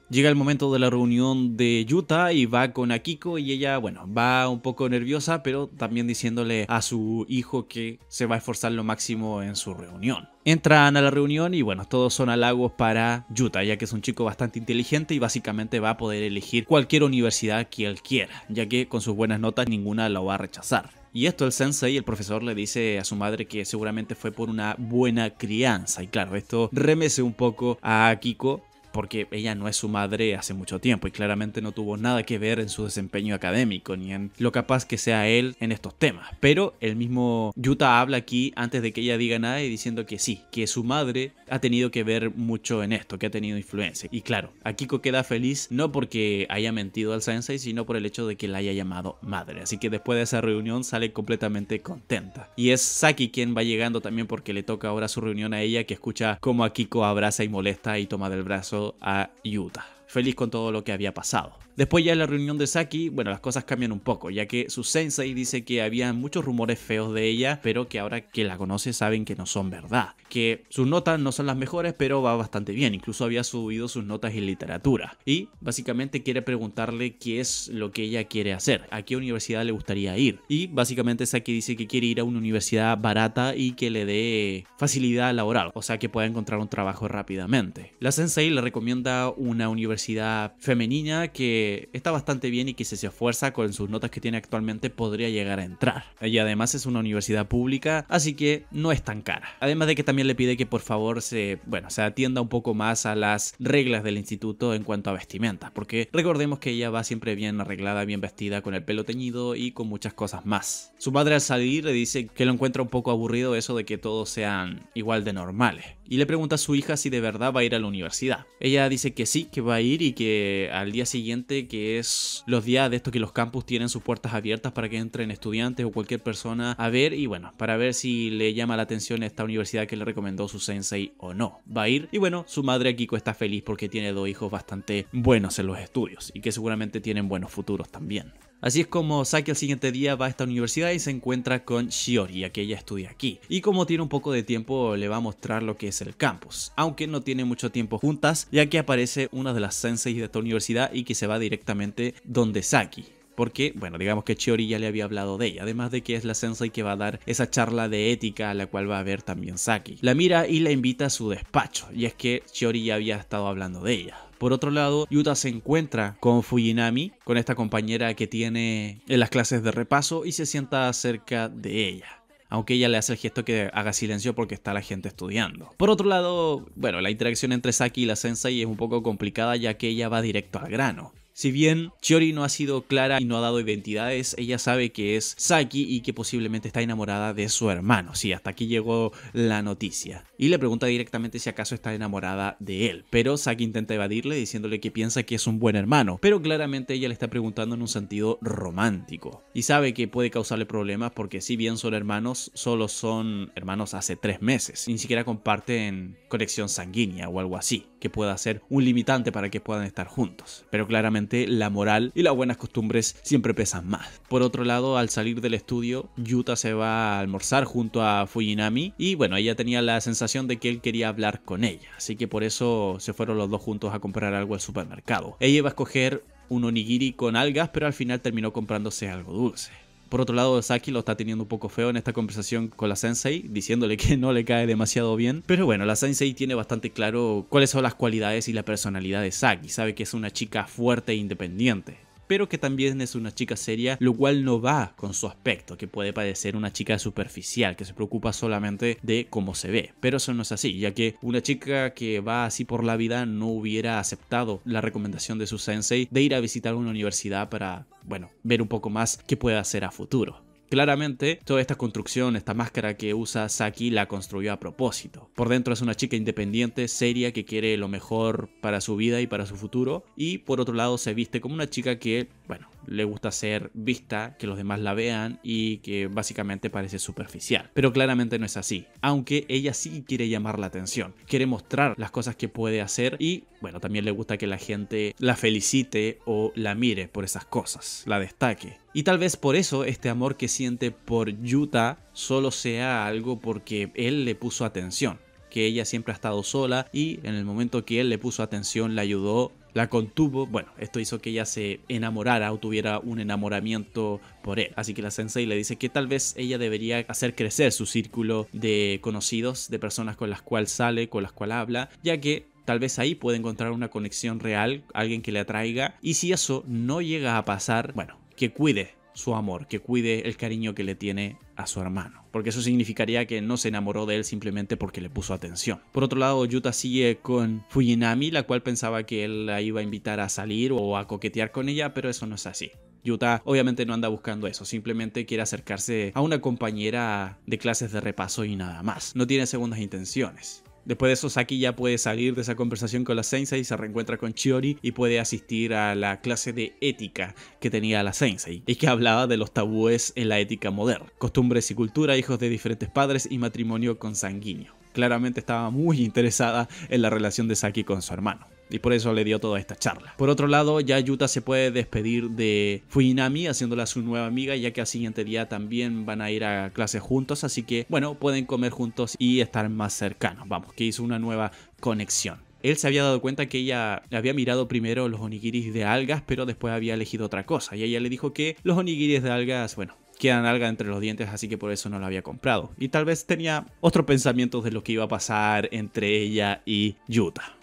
Llega el momento de la reunión de Yuta y va con Akiko, y ella, bueno, va un poco nerviosa, pero también diciéndole a su hijo que se va a esforzar lo máximo en su reunión. Entran a la reunión y bueno, todos son halagos para Yuta, ya que es un chico bastante inteligente y básicamente va a poder elegir cualquier universidad que él quiera, ya que con sus buenas notas ninguna lo va a rechazar. Y esto el sensei, el profesor, le dice a su madre que seguramente fue por una buena crianza, y claro, esto remece un poco a Akiko, porque ella no es su madre hace mucho tiempo y claramente no tuvo nada que ver en su desempeño académico ni en lo capaz que sea él en estos temas. Pero el mismo Yuta habla aquí antes de que ella diga nada y diciendo que sí, que su madre ha tenido que ver mucho en esto, que ha tenido influencia. Y claro, Akiko queda feliz no porque haya mentido al sensei, sino por el hecho de que la haya llamado madre. Así que después de esa reunión sale completamente contenta. Y es Saki quien va llegando también, porque le toca ahora su reunión a ella, que escucha cómo Akiko abraza y molesta y toma del brazo a Yuta, feliz con todo lo que había pasado. Después, ya en la reunión de Saki, bueno, las cosas cambian un poco, ya que su sensei dice que había muchos rumores feos de ella, pero que ahora que la conoce saben que no son verdad, que sus notas no son las mejores, pero va bastante bien, incluso había subido sus notas en literatura. Y básicamente quiere preguntarle qué es lo que ella quiere hacer, a qué universidad le gustaría ir. Y básicamente Saki dice que quiere ir a una universidad barata y que le dé facilidad laboral, o sea, que pueda encontrar un trabajo rápidamente. La sensei le recomienda una universidad femenina que está bastante bien y que si se esfuerza con sus notas que tiene actualmente podría llegar a entrar. Y además es una universidad pública, así que no es tan cara. Además de que también le pide que por favor se, bueno, se atienda un poco más a las reglas del instituto en cuanto a vestimentas, porque recordemos que ella va siempre bien arreglada, bien vestida, con el pelo teñido y con muchas cosas más. Su madre al salir le dice que lo encuentra un poco aburrido eso de que todos sean igual de normales. Y le pregunta a su hija si de verdad va a ir a la universidad. Ella dice que sí, que va a ir y que al día siguiente, que es los días de esto que los campus tienen sus puertas abiertas para que entren estudiantes o cualquier persona a ver, y bueno, para ver si le llama la atención esta universidad que le recomendó su sensei o no. Va a ir y bueno, su madre Akiko está feliz porque tiene dos hijos bastante buenos en los estudios y que seguramente tienen buenos futuros también. Así es como Saki al siguiente día va a esta universidad y se encuentra con Shiori, ya que ella estudia aquí. Y como tiene un poco de tiempo, le va a mostrar lo que es el campus, aunque no tiene mucho tiempo juntas, ya que aparece una de las senseis de esta universidad y que se va directamente donde Saki. Porque, bueno, digamos que Shiori ya le había hablado de ella, además de que es la sensei que va a dar esa charla de ética a la cual va a ver también Saki. La mira y la invita a su despacho, y es que Shiori ya había estado hablando de ella. Por otro lado, Yuta se encuentra con Fujinami, con esta compañera que tiene en las clases de repaso, y se sienta cerca de ella. Aunque ella le hace el gesto que haga silencio porque está la gente estudiando. Por otro lado, bueno, la interacción entre Saki y la sensei es un poco complicada, ya que ella va directo al grano. Si bien Shiori no ha sido clara y no ha dado identidades, ella sabe que es Saki y que posiblemente está enamorada de su hermano. Sí, hasta aquí llegó la noticia. Y le pregunta directamente si acaso está enamorada de él. Pero Saki intenta evadirle diciéndole que piensa que es un buen hermano. Pero claramente ella le está preguntando en un sentido romántico. Y sabe que puede causarle problemas porque si bien son hermanos, solo son hermanos hace tres meses. Ni siquiera comparten conexión sanguínea o algo así, que pueda ser un limitante para que puedan estar juntos. Pero claramente la moral y las buenas costumbres siempre pesan más. Por otro lado, al salir del estudio, Yuta se va a almorzar junto a Fujinami y bueno, ella tenía la sensación de que él quería hablar con ella, así que por eso se fueron los dos juntos a comprar algo al supermercado. Ella iba a escoger un onigiri con algas, pero al final terminó comprándose algo dulce. Por otro lado, Saki lo está teniendo un poco feo en esta conversación con la sensei, diciéndole que no le cae demasiado bien. Pero bueno, la sensei tiene bastante claro cuáles son las cualidades y la personalidad de Saki. Sabe que es una chica fuerte e independiente, pero que también es una chica seria, lo cual no va con su aspecto, que puede parecer una chica superficial, que se preocupa solamente de cómo se ve. Pero eso no es así, ya que una chica que va así por la vida no hubiera aceptado la recomendación de su sensei de ir a visitar una universidad para... bueno, ver un poco más qué puede hacer a futuro. Claramente, toda esta construcción, esta máscara que usa Saki la construyó a propósito. Por dentro es una chica independiente, seria, que quiere lo mejor para su vida y para su futuro. Y por otro lado se viste como una chica que, bueno, le gusta ser vista, que los demás la vean y que básicamente parece superficial. Pero claramente no es así, aunque ella sí quiere llamar la atención. Quiere mostrar las cosas que puede hacer y, bueno, también le gusta que la gente la felicite o la mire por esas cosas, la destaque. Y tal vez por eso este amor que siente por Yuta solo sea algo porque él le puso atención, que ella siempre ha estado sola y en el momento que él le puso atención la ayudó, la contuvo. Bueno, esto hizo que ella se enamorara o tuviera un enamoramiento por él. Así que la sensei le dice que tal vez ella debería hacer crecer su círculo de conocidos, de personas con las cuales sale, con las cuales habla, ya que tal vez ahí puede encontrar una conexión real, alguien que le atraiga. Y si eso no llega a pasar, bueno, que cuide su amor, que cuide el cariño que le tiene a su hermano, porque eso significaría que no se enamoró de él simplemente porque le puso atención. Por otro lado, Yuta sigue con Fujinami, la cual pensaba que él la iba a invitar a salir o a coquetear con ella, pero eso no es así. Yuta obviamente no anda buscando eso, simplemente quiere acercarse a una compañera de clases de repaso y nada más. No tiene segundas intenciones. Después de eso, Saki ya puede salir de esa conversación con la sensei y se reencuentra con Shiori y puede asistir a la clase de ética que tenía la sensei y que hablaba de los tabúes en la ética moderna, costumbres y cultura, hijos de diferentes padres y matrimonio consanguíneo. Claramente estaba muy interesada en la relación de Saki con su hermano y por eso le dio toda esta charla. Por otro lado, ya Yuta se puede despedir de Fujinami haciéndola su nueva amiga, ya que al siguiente día también van a ir a clase juntos, así que bueno, pueden comer juntos y estar más cercanos. Vamos, que hizo una nueva conexión. Él se había dado cuenta que ella había mirado primero los onigiris de algas, pero después había elegido otra cosa y ella le dijo que los onigiris de algas, bueno, quedan algas entre los dientes, así que por eso no lo había comprado. Y tal vez tenía otros pensamientos de lo que iba a pasar entre ella y Yuta.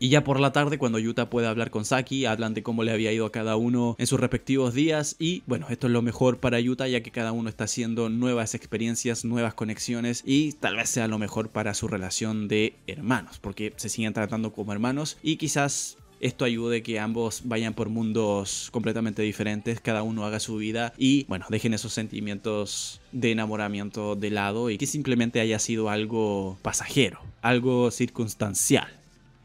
Y ya por la tarde, cuando Yuta puede hablar con Saki, hablan de cómo le había ido a cada uno en sus respectivos días. Y bueno, esto es lo mejor para Yuta, ya que cada uno está haciendo nuevas experiencias, nuevas conexiones y tal vez sea lo mejor para su relación de hermanos, porque se siguen tratando como hermanos y quizás esto ayude que ambos vayan por mundos completamente diferentes, cada uno haga su vida y bueno, dejen esos sentimientos de enamoramiento de lado y que simplemente haya sido algo pasajero, algo circunstancial.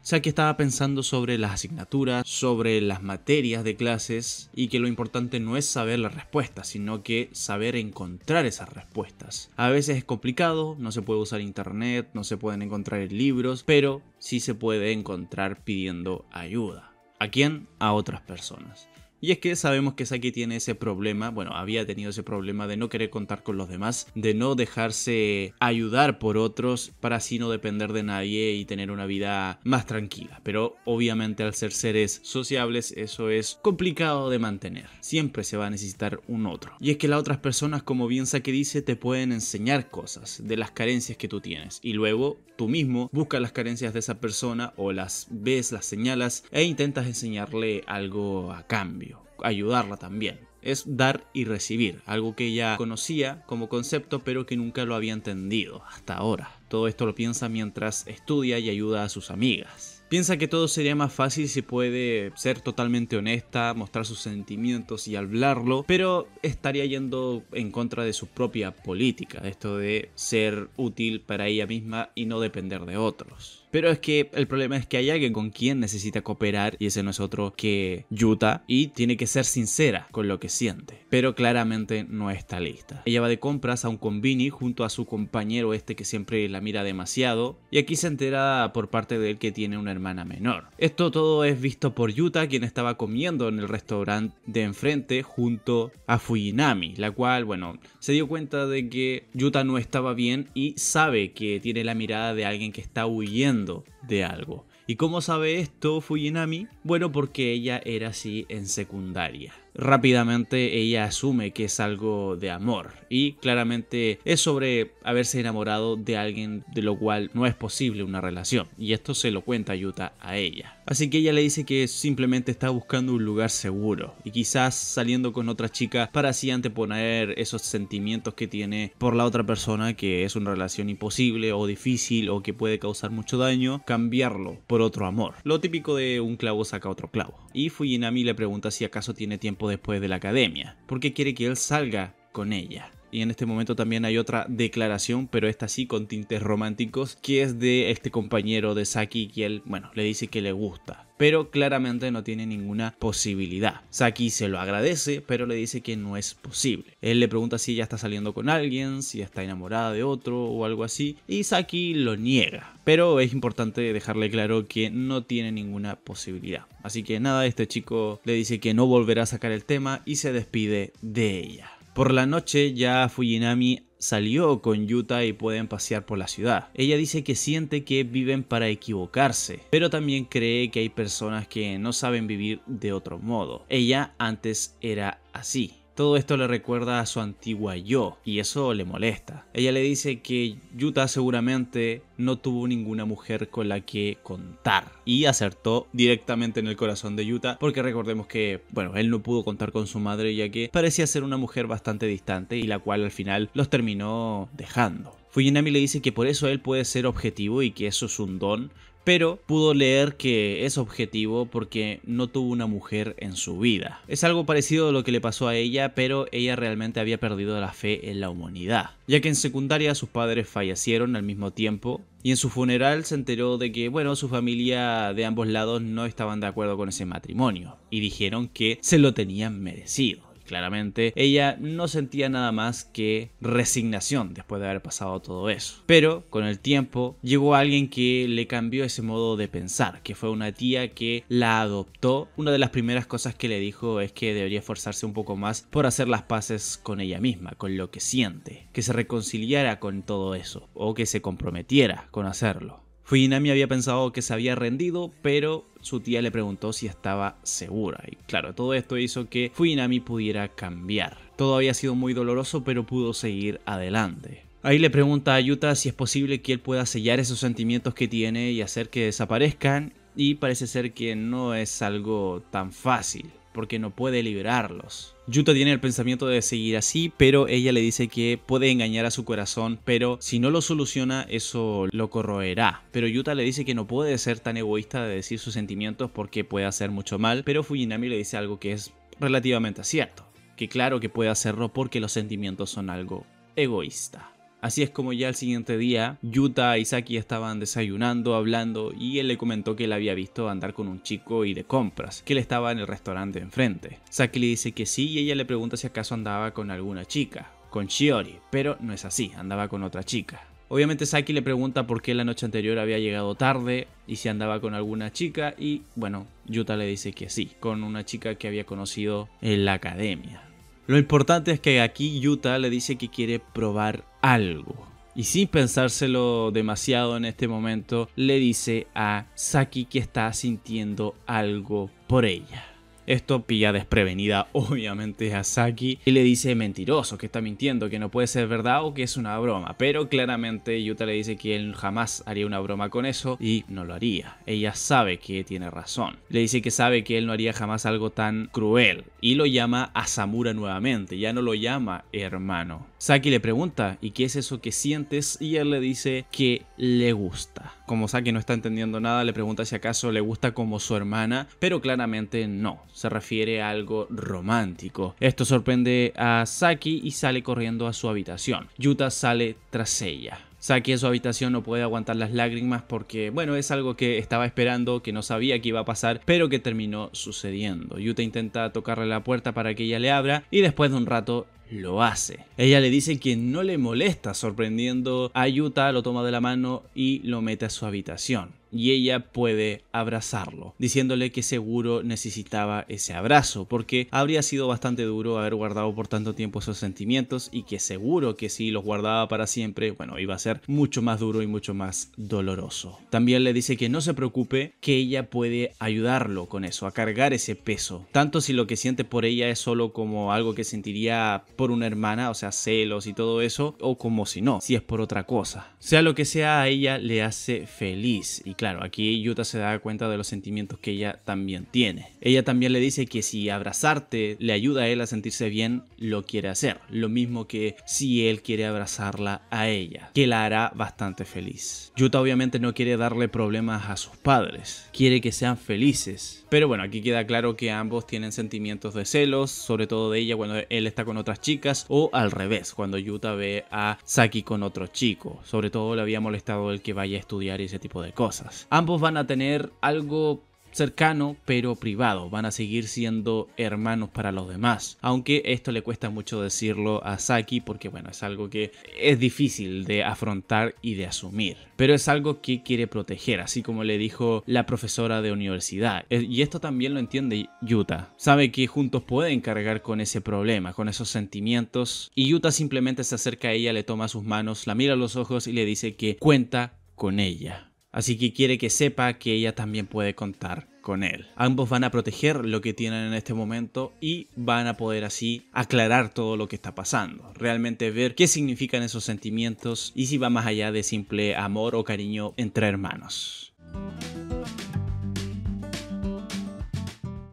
Saki estaba pensando sobre las asignaturas, sobre las materias de clases y que lo importante no es saber las respuestas, sino que saber encontrar esas respuestas. A veces es complicado, no se puede usar internet, no se pueden encontrar en libros, pero sí se puede encontrar pidiendo ayuda. ¿A quién? A otras personas. Y es que sabemos que Saki tiene ese problema, bueno, había tenido ese problema de no querer contar con los demás, de no dejarse ayudar por otros para así no depender de nadie y tener una vida más tranquila. Pero obviamente al ser seres sociables eso es complicado de mantener. Siempre se va a necesitar un otro. Y es que las otras personas, como bien Saki dice, te pueden enseñar cosas de las carencias que tú tienes. Y luego tú mismo buscas las carencias de esa persona o las ves, las señalas e intentas enseñarle algo a cambio, ayudarla también. Es dar y recibir, algo que ella conocía como concepto pero que nunca lo había entendido hasta ahora. Todo esto lo piensa mientras estudia y ayuda a sus amigas. Piensa que todo sería más fácil si puede ser totalmente honesta, mostrar sus sentimientos y hablarlo, pero estaría yendo en contra de su propia política, esto de ser útil para ella misma y no depender de otros. Pero es que el problema es que hay alguien con quien necesita cooperar y ese no es otro que Yuta, y tiene que ser sincera con lo que siente, pero claramente no está lista. Ella va de compras a un convini junto a su compañero este que siempre la mira demasiado, y aquí se entera por parte de él que tiene una hermana hermana menor. Esto todo es visto por Yuta, quien estaba comiendo en el restaurante de enfrente junto a Fujinami, la cual, bueno, se dio cuenta de que Yuta no estaba bien y sabe que tiene la mirada de alguien que está huyendo de algo. ¿Y cómo sabe esto Fujinami? Bueno, porque ella era así en secundaria. Rápidamente ella asume que es algo de amor y claramente es sobre haberse enamorado de alguien de lo cual no es posible una relación, y esto se lo cuenta Yuta a ella. Así que ella le dice que simplemente está buscando un lugar seguro y quizás saliendo con otra chica para así anteponer esos sentimientos que tiene por la otra persona, que es una relación imposible o difícil o que puede causar mucho daño, cambiarlo por otro amor. Lo típico de un clavo saca otro clavo. Y Fujinami le pregunta si acaso tiene tiempo después de la academia, porque quiere que él salga con ella. Y en este momento también hay otra declaración, pero esta sí con tintes románticos, que es de este compañero de Saki, que él, bueno, le dice que le gusta, pero claramente no tiene ninguna posibilidad. Saki se lo agradece, pero le dice que no es posible. Él le pregunta si ella está saliendo con alguien, si está enamorada de otro o algo así, y Saki lo niega. Pero es importante dejarle claro que no tiene ninguna posibilidad. Así que nada, este chico le dice que no volverá a sacar el tema y se despide de ella. Por la noche ya Fujinami salió con Yuta y pueden pasear por la ciudad. Ella dice que siente que viven para equivocarse, pero también cree que hay personas que no saben vivir de otro modo. Ella antes era así. Todo esto le recuerda a su antigua yo y eso le molesta. Ella le dice que Yuta seguramente no tuvo ninguna mujer con la que contar. Y acertó directamente en el corazón de Yuta, porque recordemos que, bueno, él no pudo contar con su madre ya que parecía ser una mujer bastante distante y la cual al final los terminó dejando. Fujinami le dice que por eso él puede ser objetivo y que eso es un don, pero pudo leer que es objetivo porque no tuvo una mujer en su vida. Es algo parecido a lo que le pasó a ella, pero ella realmente había perdido la fe en la humanidad, ya que en secundaria sus padres fallecieron al mismo tiempo y en su funeral se enteró de que, bueno, su familia de ambos lados no estaban de acuerdo con ese matrimonio y dijeron que se lo tenían merecido. Claramente ella no sentía nada más que resignación después de haber pasado todo eso. Pero con el tiempo llegó alguien que le cambió ese modo de pensar, que fue una tía que la adoptó. Una de las primeras cosas que le dijo es que debería esforzarse un poco más por hacer las paces con ella misma, con lo que siente, que se reconciliara con todo eso o que se comprometiera con hacerlo. Fujinami había pensado que se había rendido, pero su tía le preguntó si estaba segura. Y claro, todo esto hizo que Fujinami pudiera cambiar. Todo había sido muy doloroso, pero pudo seguir adelante. Ahí le pregunta a Yuta si es posible que él pueda sellar esos sentimientos que tiene y hacer que desaparezcan. Y parece ser que no es algo tan fácil, porque no puede liberarlos. Yuta tiene el pensamiento de seguir así, pero ella le dice que puede engañar a su corazón, pero si no lo soluciona eso lo corroerá. Pero Yuta le dice que no puede ser tan egoísta de decir sus sentimientos porque puede hacer mucho mal, pero Fujinami le dice algo que es relativamente cierto, que claro que puede hacerlo porque los sentimientos son algo egoísta. Así es como ya al siguiente día Yuta y Saki estaban desayunando, hablando, y él le comentó que él había visto andar con un chico y de compras, que él estaba en el restaurante de enfrente. Saki le dice que sí y ella le pregunta si acaso andaba con alguna chica, con Shiori, pero no es así, andaba con otra chica. Obviamente Saki le pregunta por qué la noche anterior había llegado tarde y si andaba con alguna chica y bueno, Yuta le dice que sí, con una chica que había conocido en la academia. Lo importante es que aquí Yuta le dice que quiere probar algo y sin pensárselo demasiado en este momento le dice a Saki que está sintiendo algo por ella. Esto pilla desprevenida obviamente a Saki y le dice mentiroso, que está mintiendo, que no puede ser verdad o que es una broma. Pero claramente Yuta le dice que él jamás haría una broma con eso y no lo haría. Ella sabe que tiene razón. Le dice que sabe que él no haría jamás algo tan cruel y lo llama Asamura nuevamente, ya no lo llama hermano. Saki le pregunta ¿y qué es eso que sientes? Y él le dice que le gusta. Como Saki no está entendiendo nada le pregunta si acaso le gusta como su hermana, pero claramente no. Se refiere a algo romántico. Esto sorprende a Saki y sale corriendo a su habitación. Yuta sale tras ella. Saki en su habitación no puede aguantar las lágrimas porque, bueno, es algo que estaba esperando, que no sabía que iba a pasar, pero que terminó sucediendo. Yuta intenta tocarle la puerta para que ella le abra y después de un rato lo hace. Ella le dice que no le molesta, sorprendiendo a Yuta, lo toma de la mano y lo mete a su habitación. Y ella puede abrazarlo, diciéndole que seguro necesitaba ese abrazo, porque habría sido bastante duro haber guardado por tanto tiempo esos sentimientos y que seguro que si los guardaba para siempre, bueno, iba a ser mucho más duro y mucho más doloroso. También le dice que no se preocupe, que ella puede ayudarlo con eso, a cargar ese peso, tanto si lo que siente por ella es solo como algo que sentiría por una hermana, o sea, celos y todo eso, o como si no, si es por otra cosa. Sea lo que sea, a ella le hace feliz y claro, aquí Yuta se da cuenta de los sentimientos que ella también tiene. Ella también le dice que si abrazarte le ayuda a él a sentirse bien, lo quiere hacer. Lo mismo que si él quiere abrazarla a ella, que la hará bastante feliz. Yuta obviamente no quiere darle problemas a sus padres, quiere que sean felices. Pero bueno, aquí queda claro que ambos tienen sentimientos de celos, sobre todo de ella cuando él está con otras chicas o al revés, cuando Yuta ve a Saki con otro chico. Sobre todo le había molestado el que vaya a estudiar y ese tipo de cosas. Ambos van a tener algo cercano pero privado, van a seguir siendo hermanos para los demás, aunque esto le cuesta mucho decirlo a Saki porque bueno, es algo que es difícil de afrontar y de asumir, pero es algo que quiere proteger, así como le dijo la profesora de universidad, y esto también lo entiende Yuta, sabe que juntos pueden cargar con ese problema, con esos sentimientos, y Yuta simplemente se acerca a ella, le toma sus manos, la mira a los ojos y le dice que cuenta con ella. Así que quiere que sepa que ella también puede contar con él. Ambos van a proteger lo que tienen en este momento y van a poder así aclarar todo lo que está pasando. Realmente ver qué significan esos sentimientos y si va más allá de simple amor o cariño entre hermanos.